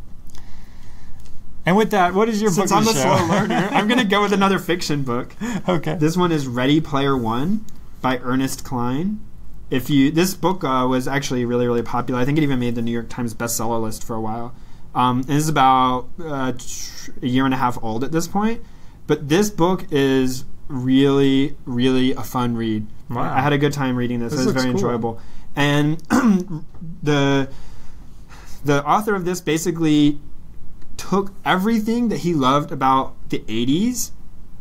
And with that, what is your book? Since I'm a slow learner, I'm going to go with another fiction book. Okay. This one is Ready Player One by Ernest Cline. If you, this book was actually really, really popular. I think it even made the New York Times bestseller list for a while. It is about a year and a half old at this point. But this book is really, really a fun read. Wow. I had a good time reading this. It was very enjoyable. And the author of this basically took everything that he loved about the 80s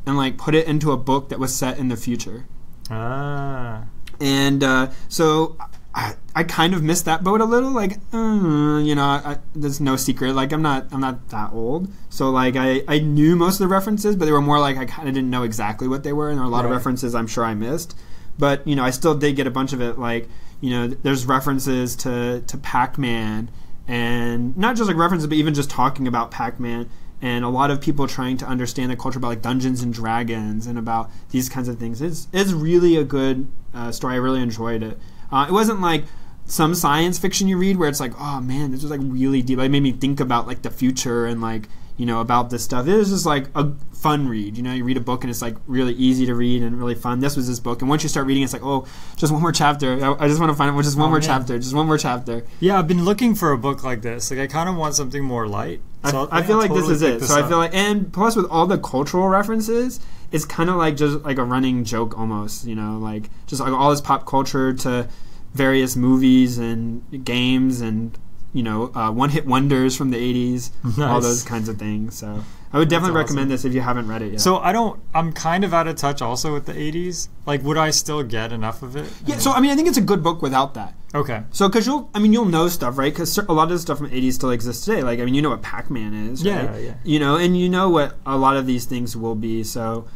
and like put it into a book that was set in the future. Ah. And so I kind of missed that boat a little. Like, you know, there's no secret. Like, I'm not that old. So like I knew most of the references, but they were more like I kind of didn't know exactly what they were. And there were a lot, right, of references I'm sure I missed. But, you know, I still did get a bunch of it. Like, you know, there's references to Pac-Man. And not just like references, but even just talking about Pac-Man, and a lot of people trying to understand the culture about like Dungeons and Dragons and about these kinds of things. It's really a good story. I really enjoyed it. It wasn't like some science fiction you read where it's like, oh man, this was like really deep. It made me think about like the future and like, you know, about this stuff. It was just like a fun read. You know, you read a book and it's like really easy to read and really fun. This was this book, and once you start reading, it's like, oh, just one more chapter. I just want to find out, just one more chapter, just one more chapter. Yeah, I've been looking for a book like this. Like, I kind of want something more light. So I feel like totally this is it. So I feel like, and plus with all the cultural references, it's kind of like just like a running joke almost. You know, like just like all this pop culture to various movies and games and, you know, one-hit wonders from the 80s, nice, all those kinds of things. So I would definitely recommend this if you haven't read it yet. So I'm kind of out of touch also with the 80s. Like, would I still get enough of it? Yeah, so I mean, I think it's a good book without that. Okay. So, because you'll know stuff, right? Because a lot of the stuff from the 80s still exists today. Like, I mean, you know what Pac-Man is, right? Yeah, yeah. You know, and you know what a lot of these things will be, so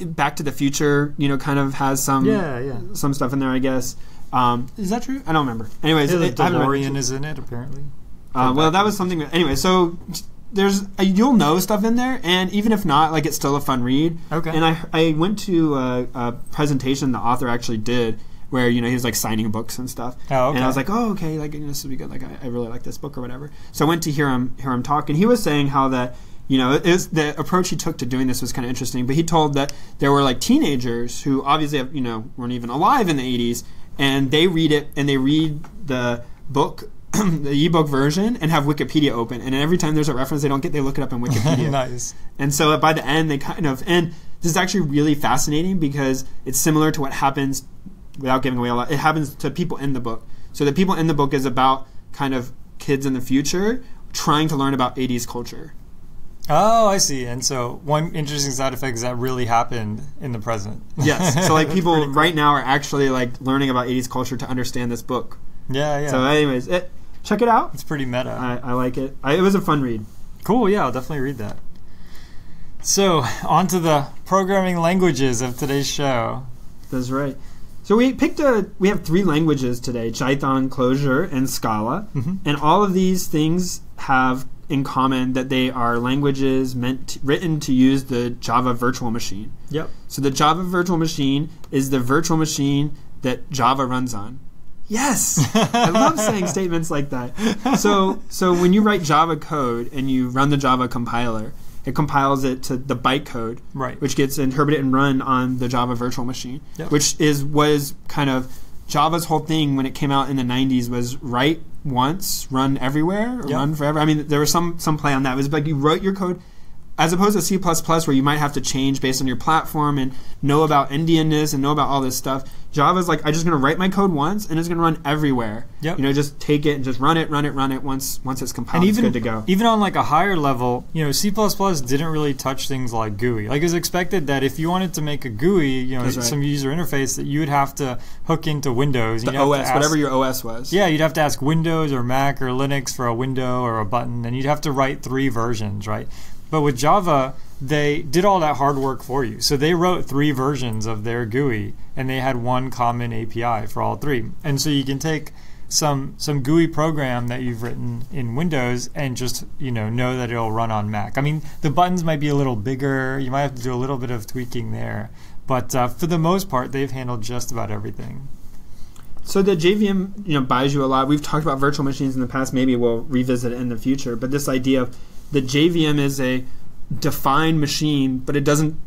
Back to the Future, you know, kind of has some, yeah, yeah, some stuff in there, I guess. Is that true? I don't remember. Anyways, yeah, the DeLorean is in it, apparently. Well, that was something. Anyway, so there's you'll know stuff in there, and even if not, like, it's still a fun read. Okay. And I went to a presentation the author actually did where, you know, he was like signing books and stuff. Oh, okay. And I was like, oh, okay, like, you know, this would be good. Like, I really like this book or whatever. So I went to hear him talk, and he was saying how that, you know, the approach he took to doing this was kind of interesting. But he told that there were like teenagers who obviously have, you know, weren't even alive in the 80s. And they read it, and they read the book, the ebook version, and have Wikipedia open. And every time there's a reference they don't get, they look it up in Wikipedia. Nice. And so by the end, they kind of, and this is actually really fascinating because it's similar to what happens, without giving away a lot, it happens to people in the book. So the people in the book is about kind of kids in the future trying to learn about 80s culture. Oh, I see. And so one interesting side effect is that really happened in the present. Yes. So like people cool right now are actually like learning about 80s culture to understand this book. Yeah, yeah. So anyways, check it out. It's pretty meta. I like it. It was a fun read. Cool. Yeah, I'll definitely read that. So on to the programming languages of today's show. That's right. So we picked we have three languages today, Jython, Clojure, and Scala. Mm-hmm. And all of these things have in common that they are languages written to use the Java virtual machine. Yep. So the Java virtual machine is the virtual machine that Java runs on. Yes. I love saying statements like that. So when you write Java code and you run the Java compiler, it compiles it to the bytecode, right, which gets interpreted and run on the Java virtual machine, yep, which was kind of Java's whole thing when it came out in the 90s was write once, run everywhere, or yep, run forever. I mean, there was some play on that. It was like you wrote your code as opposed to C++, where you might have to change based on your platform and know about endianness and know about all this stuff. Java is like, I'm just going to write my code once, and it's going to run everywhere. Yep. You know, just take it and just run it. Once it's compiled, it's good to go. Even on like a higher level, you know, C++ didn't really touch things like GUI. Like, it was expected that if you wanted to make a GUI, you know, some user interface, that you would have to hook into Windows. The OS, whatever your OS was. Yeah, you'd have to ask Windows or Mac or Linux for a window or a button, and you'd have to write 3 versions, right? But with Java, they did all that hard work for you. So they wrote 3 versions of their GUI, and they had one common API for all 3. And so you can take some GUI program that you've written in Windows and just, you know that it'll run on Mac. I mean, the buttons might be a little bigger. You might have to do a little bit of tweaking there. But for the most part, they've handled just about everything. So the JVM, you know, buys you a lot. We've talked about virtual machines in the past. Maybe we'll revisit it in the future. But this idea of the JVM is a defined machine, but it doesn't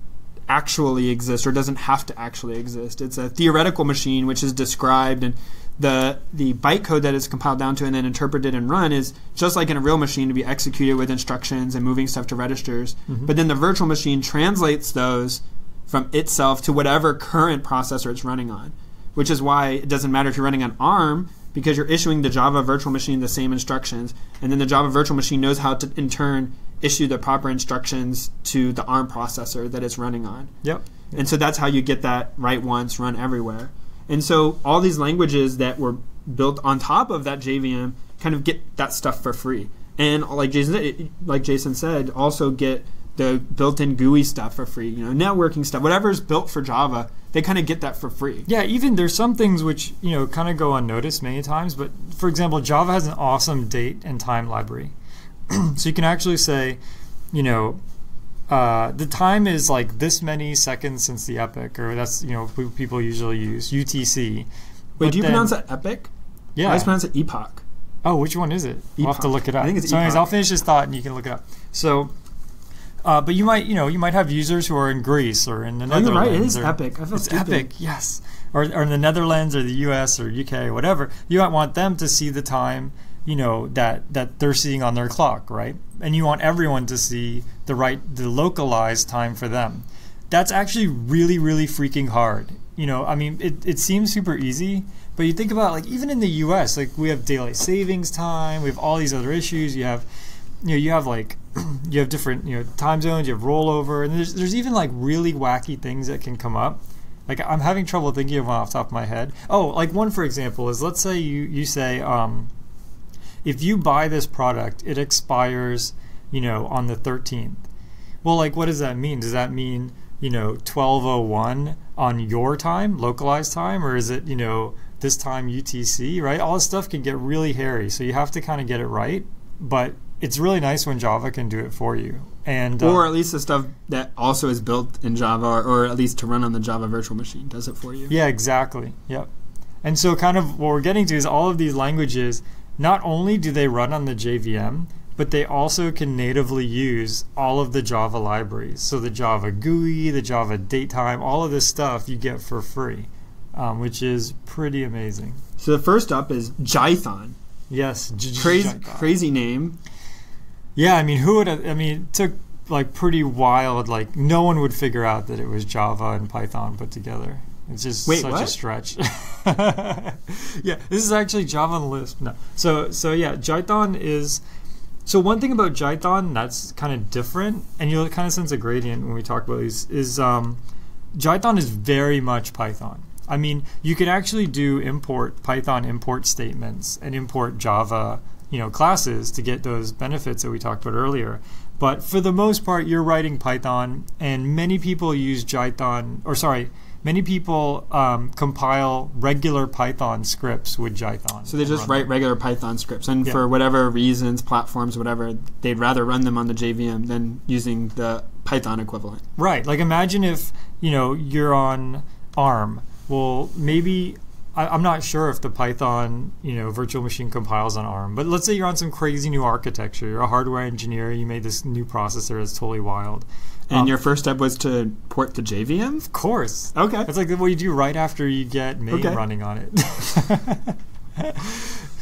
actually exist, or doesn't have to actually exist. It's a theoretical machine which is described, and the bytecode that is compiled down to and then interpreted and run is just like in a real machine, to be executed with instructions and moving stuff to registers. But then the virtual machine translates those from itself to whatever current processor it's running on, which is why it doesn't matter if you're running on ARM, because you're issuing the Java virtual machine the same instructions, and then the Java virtual machine knows how to, in turn, issue the proper instructions to the ARM processor that it's running on. Yep. And so that's how you get that write once, run everywhere. And so all these languages that were built on top of that JVM kind of get that stuff for free. And like Jason said, also get the built-in GUI stuff for free, you know, networking stuff, whatever's built for Java, they kind of get that for free. Yeah, even there's some things which, you know, kind of go unnoticed many times, but for example, Java has an awesome date and time library. So you can actually say, you know, the time is like this many seconds since the epoch, or that's, you know, people usually use UTC. Wait, do you pronounce that epic? Yeah. I just pronounce it epoch. Oh, which one is it? We'll have to look it up. I think it's epoch. Anyways, I'll finish this thought and you can look it up. So but you might have users who are in Greece or in the Netherlands. You're right, it is epic. I feel it's stupid. Epic, yes. Or in the Netherlands or the U.S. or U.K. or whatever. You might want them to see the time, you know, that they're seeing on their clock, right? And you want everyone to see the localized time for them. That's actually really, really freaking hard. You know, I mean, it seems super easy, but you think about, like, even in the U.S., like, we have daylight savings time, we have all these other issues, you have different, you know, time zones, you have rollover, and there's even like really wacky things that can come up. Like, I'm having trouble thinking of one off the top of my head. Oh, like one for example is, let's say you say, if you buy this product, it expires, you know, on the 13th. Well, like, what does that mean? Does that mean, you know, 12:01 on your time, localized time, or is it, you know, this time UTC, right? All this stuff can get really hairy, so you have to kind of get it right, but it's really nice when Java can do it for you. And or at least the stuff that also is built in Java, or at least to run on the Java virtual machine, does it for you. Yeah, exactly. Yep. And so kind of what we're getting to is all of these languages, not only do they run on the JVM, but they also can natively use all of the Java libraries. So the Java GUI, the Java datetime, all of this stuff you get for free, which is pretty amazing. So the first up is Jython. Yes. Crazy name. Yeah, I mean, it took like pretty wild, like no one would figure out that it was Java and Python put together. It's just a stretch. Yeah, this is actually Java and Lisp. No. So yeah, Jython is, so one thing about Jython that's kind of different, and you'll kind of sense a gradient when we talk about these, is Jython is very much Python. I mean, you can actually do Python import statements and import Java, you know, classes to get those benefits that we talked about earlier. But for the most part, you're writing Python, and many people use Jython, or sorry, many people compile regular Python scripts with Jython. So they just write regular Python scripts, and for whatever reasons, platforms, whatever, they'd rather run them on the JVM than using the Python equivalent. Right, like imagine if, you know, you're on ARM. Well, maybe, I'm not sure if the Python, you know, virtual machine compiles on ARM, but let's say you're on some crazy new architecture. You're a hardware engineer. You made this new processor that's totally wild. And your first step was to port the JVM? Of course. Okay. That's like what you do right after you get main running on it.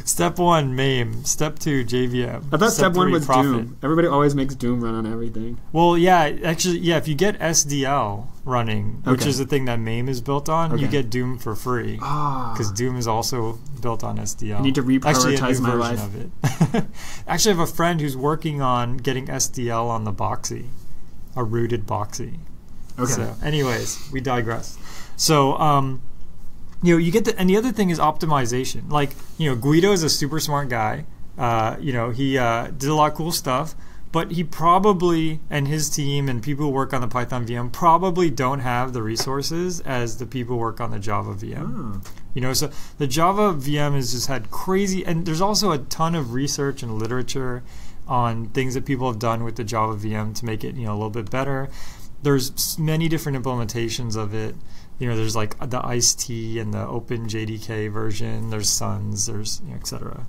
Step one, MAME. Step two, JVM. I thought step one was Doom. Everybody always makes Doom run on everything. Well, yeah, actually, yeah, if you get SDL running, which is the thing that MAME is built on, you get Doom for free. Because Doom is also built on SDL. I need to reprioritize my life. Actually, I have a friend who's working on getting SDL on the Boxy, a rooted Boxy. Okay. So, anyways, we digress. So, you know, you get the, and the other thing is optimization. Like, you know, Guido is a super smart guy. You know, he did a lot of cool stuff, but he probably, and his team and people who work on the Python VM probably don't have the resources as the people who work on the Java VM. Oh. You know, so the Java VM has just had crazy, and there's also a ton of research and literature on things that people have done with the Java VM to make it, you know, a little bit better. There's many different implementations of it. You know, there's like the Ice-T and the Open JDK version. There's Suns. There's, you know, et cetera.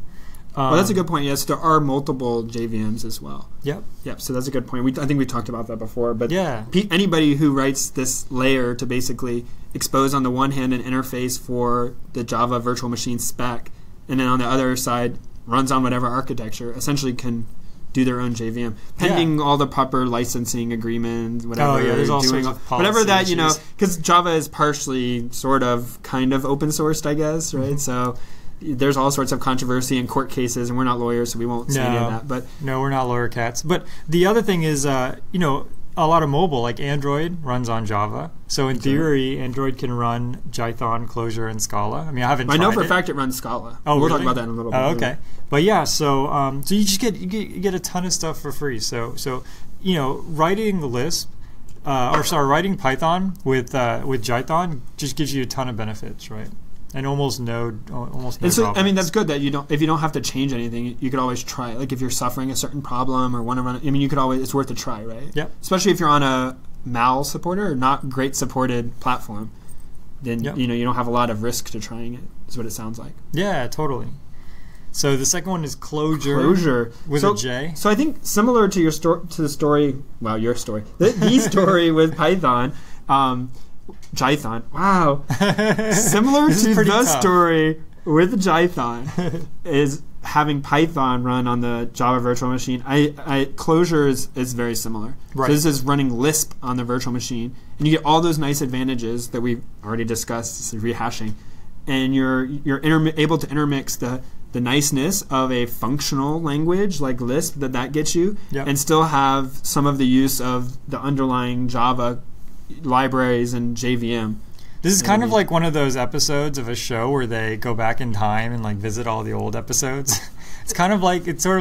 Well, that's a good point. Yes, there are multiple JVMs as well. Yep. Yep. So that's a good point. I think we talked about that before. But yeah, anybody who writes this layer to basically expose on the one hand an interface for the Java virtual machine spec, and then on the other side runs on whatever architecture, essentially can do their own JVM, pending all the proper licensing agreements, whatever. Oh, yeah, there's all sorts of policy whatever that, you know, because Java is partially, sort of, kind of open sourced, I guess, right? So there's all sorts of controversy and court cases, and we're not lawyers, so we won't say any of that. But no, we're not lawyer cats. But the other thing is, you know, a lot of mobile, like Android runs on Java. So in theory, Android can run Jython, Clojure, and Scala. I mean, I haven't tried it. I know for a fact it runs Scala. Oh, we'll talk about that in a little bit. Oh, okay. But yeah, so so you just get you get a ton of stuff for free. So you know, writing Lisp, or sorry, writing Python with Jython just gives you a ton of benefits, right? And almost no. And so, I mean, that's good that you don't. If you don't have to change anything, you could always try. Like if you're suffering a certain problem or want to run, I mean, you could always. It's worth a try, right? Yeah. Especially if you're on a mal supporter or not great supported platform, then you know you don't have a lot of risk to trying it. Is what it sounds like. Yeah, totally. So the second one is Clojure. Clojure with a J. So I think similar to your story. Well, your story. The story with Python. Jython. Wow. Similar to the story with Jython is having Python run on the Java virtual machine. Clojure is very similar. Right. So this is running Lisp on the virtual machine. And you get all those nice advantages that we've already discussed, rehashing. And you're able to intermix the niceness of a functional language like Lisp that gets you, and still have some of the use of the underlying Java libraries and JVM. This is kind of like one of those episodes of a show where they go back in time and like visit all the old episodes. It's kind of like because of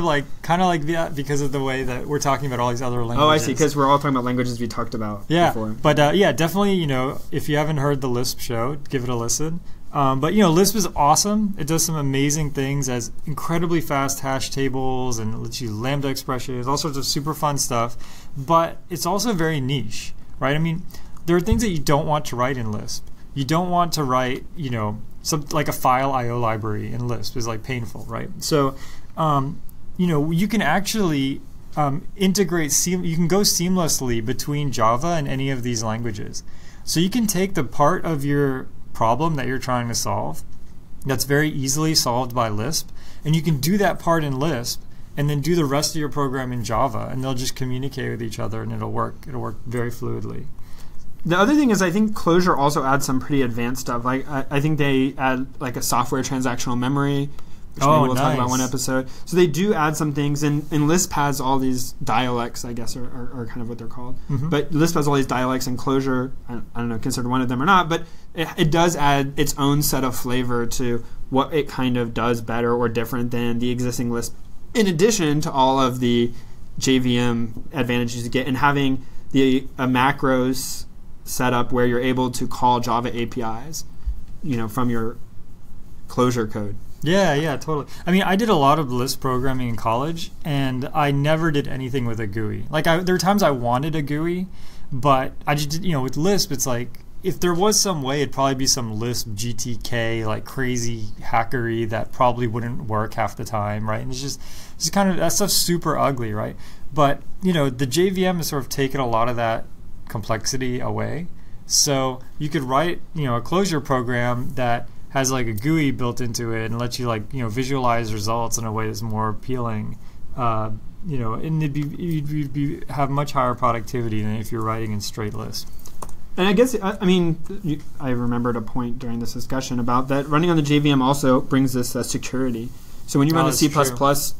the way that we're talking about all these other languages. Oh, I see. Because we're all talking about languages we talked about before. But yeah, definitely. You know, if you haven't heard the Lisp show, give it a listen. But you know, Lisp is awesome. It does some amazing things as incredibly fast hash tables and lets you lambda expressions, all sorts of super fun stuff. But it's also very niche. Right? I mean, there are things that you don't want to write in Lisp. You don't want to write, you know, like a file IO library in Lisp is like painful, right? So, you know, you can actually integrate, you can go seamlessly between Java and any of these languages. So you can take the part of your problem that you're trying to solve that's very easily solved by Lisp, and you can do that part in Lisp, and then do the rest of your program in Java, and they'll just communicate with each other, and it'll work. It'll work very fluidly. The other thing is, I think Clojure also adds some pretty advanced stuff. Like I think they add like a software transactional memory, which maybe we'll talk about one episode. So they do add some things, and Lisp has all these dialects, I guess, are kind of what they're called. But Lisp has all these dialects, and Clojure, I don't know, considered one of them or not, but it does add its own set of flavor to what it kind of does better or different than the existing Lisp. In addition to all of the JVM advantages you get, and having a macros set up where you're able to call Java APIs, you know, from your Clojure code. Yeah, yeah, totally. I mean, I did a lot of Lisp programming in college, and I never did anything with a GUI. Like, there were times I wanted a GUI, but I just did, you know, with Lisp, it's like, if there was some way, it'd probably be some Lisp GTK, like crazy hackery that probably wouldn't work half the time, right? And it's just kind of, that stuff's super ugly, right? But, you know, the JVM has sort of taken a lot of that complexity away. So you could write, you know, a Clojure program that has like a GUI built into it and lets you like, you know, visualize results in a way that's more appealing, you know, and you'd have much higher productivity than if you're writing in straight list. And I guess, I mean, I remembered a point during this discussion about that running on the JVM also brings this security. So when you run a C++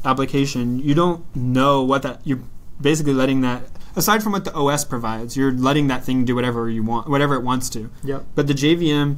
application, you don't know what that, you're basically letting that, aside from what the OS provides, you're letting that thing do whatever you want, whatever it wants to. Yep. But the JVM,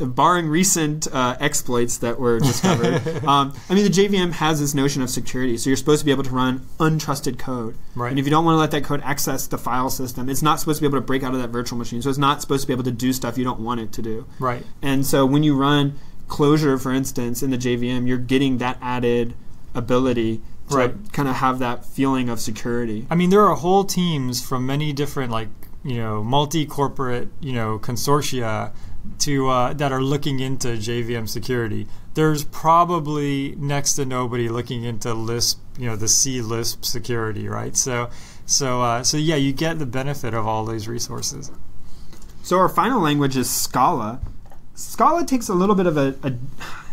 barring recent exploits that were discovered, I mean, the JVM has this notion of security. So you're supposed to be able to run untrusted code. Right. And if you don't want to let that code access the file system, it's not supposed to be able to break out of that virtual machine. So it's not supposed to be able to do stuff you don't want it to do. Right. And so when you run Clojure, for instance, in the JVM, you're getting that added ability to kind of have that feeling of security. I mean, there are whole teams from many different, like, you know, multi-corporate, you know, consortia to that are looking into JVM security. There's probably next to nobody looking into Lisp, you know, the C Lisp security, right? So yeah, you get the benefit of all these resources. So our final language is Scala. Scala takes a little bit of a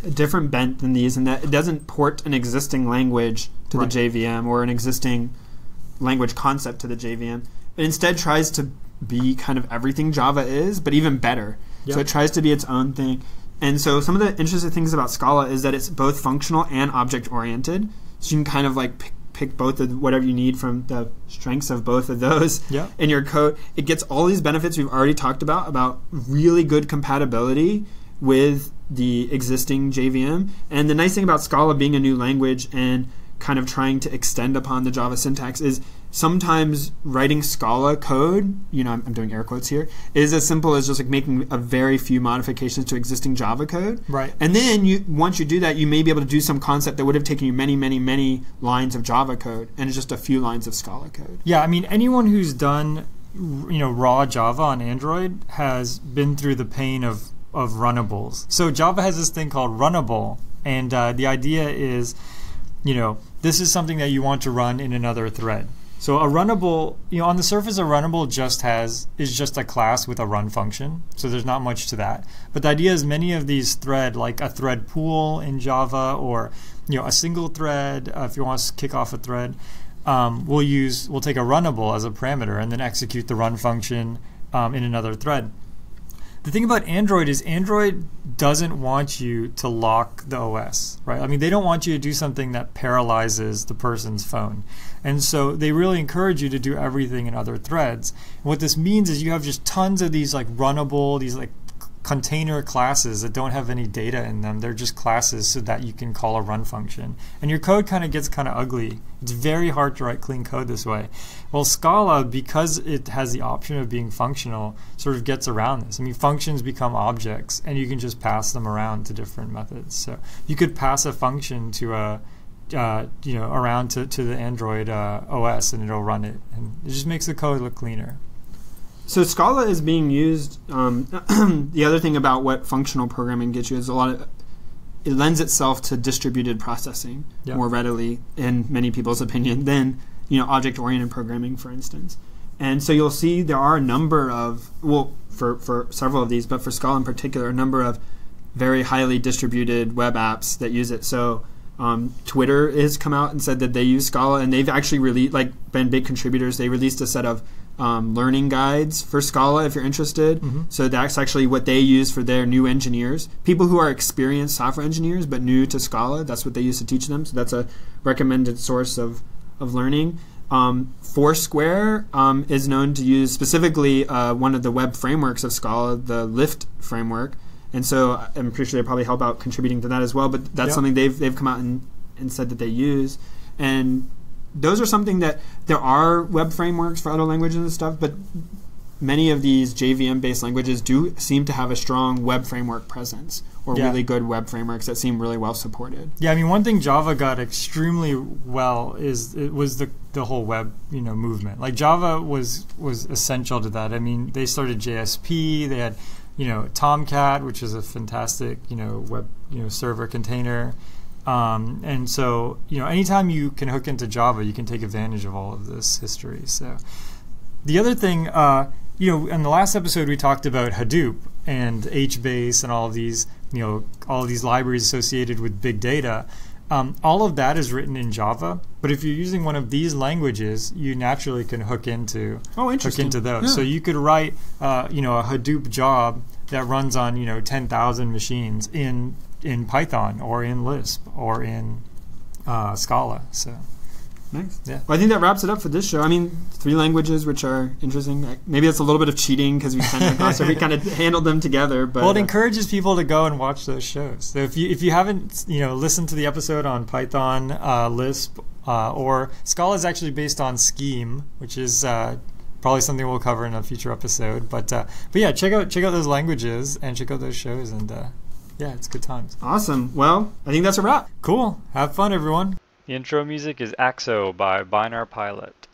different bent than these in that it doesn't port an existing language to the JVM or an existing language concept to the JVM. It instead tries to be kind of everything Java is, but even better. Yep. So it tries to be its own thing. And so some of the interesting things about Scala is that it's both functional and object-oriented. So you can kind of like pick both of whatever you need from the strengths of both of those in your code. It gets all these benefits we've already talked about really good compatibility with the existing JVM. And the nice thing about Scala being a new language and kind of trying to extend upon the Java syntax is sometimes writing Scala code, you know, I'm doing air quotes here, is as simple as just like making a very few modifications to existing Java code. Right. And then once you do that, you may be able to do some concept that would have taken you many, many, many lines of Java code, and it's just a few lines of Scala code. Yeah, I mean, anyone who's done, you know, raw Java on Android has been through the pain of runnables. So Java has this thing called runnable, and the idea is, you know, this is something that you want to run in another thread. So a runnable, you know, on the surface, a runnable is just a class with a run function. So there's not much to that. But the idea is many of these thread, like a thread pool in Java, or, you know, a single thread, if you want to kick off a thread, we'll take a runnable as a parameter and then execute the run function in another thread. The thing about Android is Android doesn't want you to lock the OS, right? I mean, they don't want you to do something that paralyzes the person's phone. And so they really encourage you to do everything in other threads. And what this means is you have just tons of these like runnable, these like container classes that don't have any data in them. They're just classes so that you can call a run function. And your code kind of gets kind of ugly. It's very hard to write clean code this way. Well, Scala, because it has the option of being functional, sort of gets around this. I mean, functions become objects, and you can just pass them around to different methods. So you could pass a function to a, you know, around to the Android OS, and it'll run it, and it just makes the code look cleaner. So Scala is being used. The other thing about what functional programming gets you is a lot of it lends itself to distributed processing more readily, in many people's opinion, than, you know, object-oriented programming, for instance. And so you'll see there are a number of, well, for several of these, but for Scala in particular, a number of very highly distributed web apps that use it. So Twitter has come out and said that they use Scala, and they've actually really been big contributors. They released a set of learning guides for Scala if you're interested. Mm-hmm. So that's actually what they use for their new engineers. People who are experienced software engineers but new to Scala, that's what they use to teach them. So that's a recommended source of learning. Foursquare is known to use specifically one of the web frameworks of Scala, the Lift framework. And so I'm pretty sure they probably help out contributing to that as well, but that's something they've come out and said that they use. And those are something that there are web frameworks for other languages and stuff, but many of these JVM-based languages do seem to have a strong web framework presence, or really good web frameworks that seem really well supported. Yeah, I mean, one thing Java got extremely well was the whole web, you know, movement. Like Java was essential to that. I mean, they started JSP. They had, you know, Tomcat, which is a fantastic, you know, web, you know, server container. And so, you know, anytime you can hook into Java, you can take advantage of all of this history. So the other thing you know, in the last episode we talked about Hadoop and HBase and all of these, you know, all of these libraries associated with big data. All of that is written in Java, but if you're using one of these languages, you naturally can hook into those. Yeah. So you could write, you know, a Hadoop job that runs on, you know, 10,000 machines in Python or in Lisp or in Scala. So. Nice. Yeah. Well, I think that wraps it up for this show. I mean, 3 languages, which are interesting. Maybe that's a little bit of cheating because we kind of handled them together. But well, it encourages people to go and watch those shows. So if you haven't, you know, listened to the episode on Python, Lisp, or Scala is actually based on Scheme, which is probably something we'll cover in a future episode. But yeah, check out those languages and check out those shows, and yeah, it's good times. Awesome. Well, I think that's a wrap. Cool. Have fun, everyone. The intro music is Axo by Binar Pilot.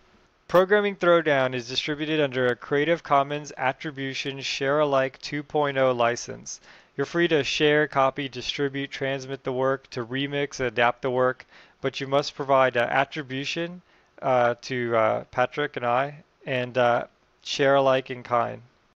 Programming Throwdown is distributed under a Creative Commons Attribution Share-alike 2.0 license. You're free to share, copy, distribute, transmit the work, to remix, adapt the work, but you must provide attribution to Patrick and I, and share-alike in kind.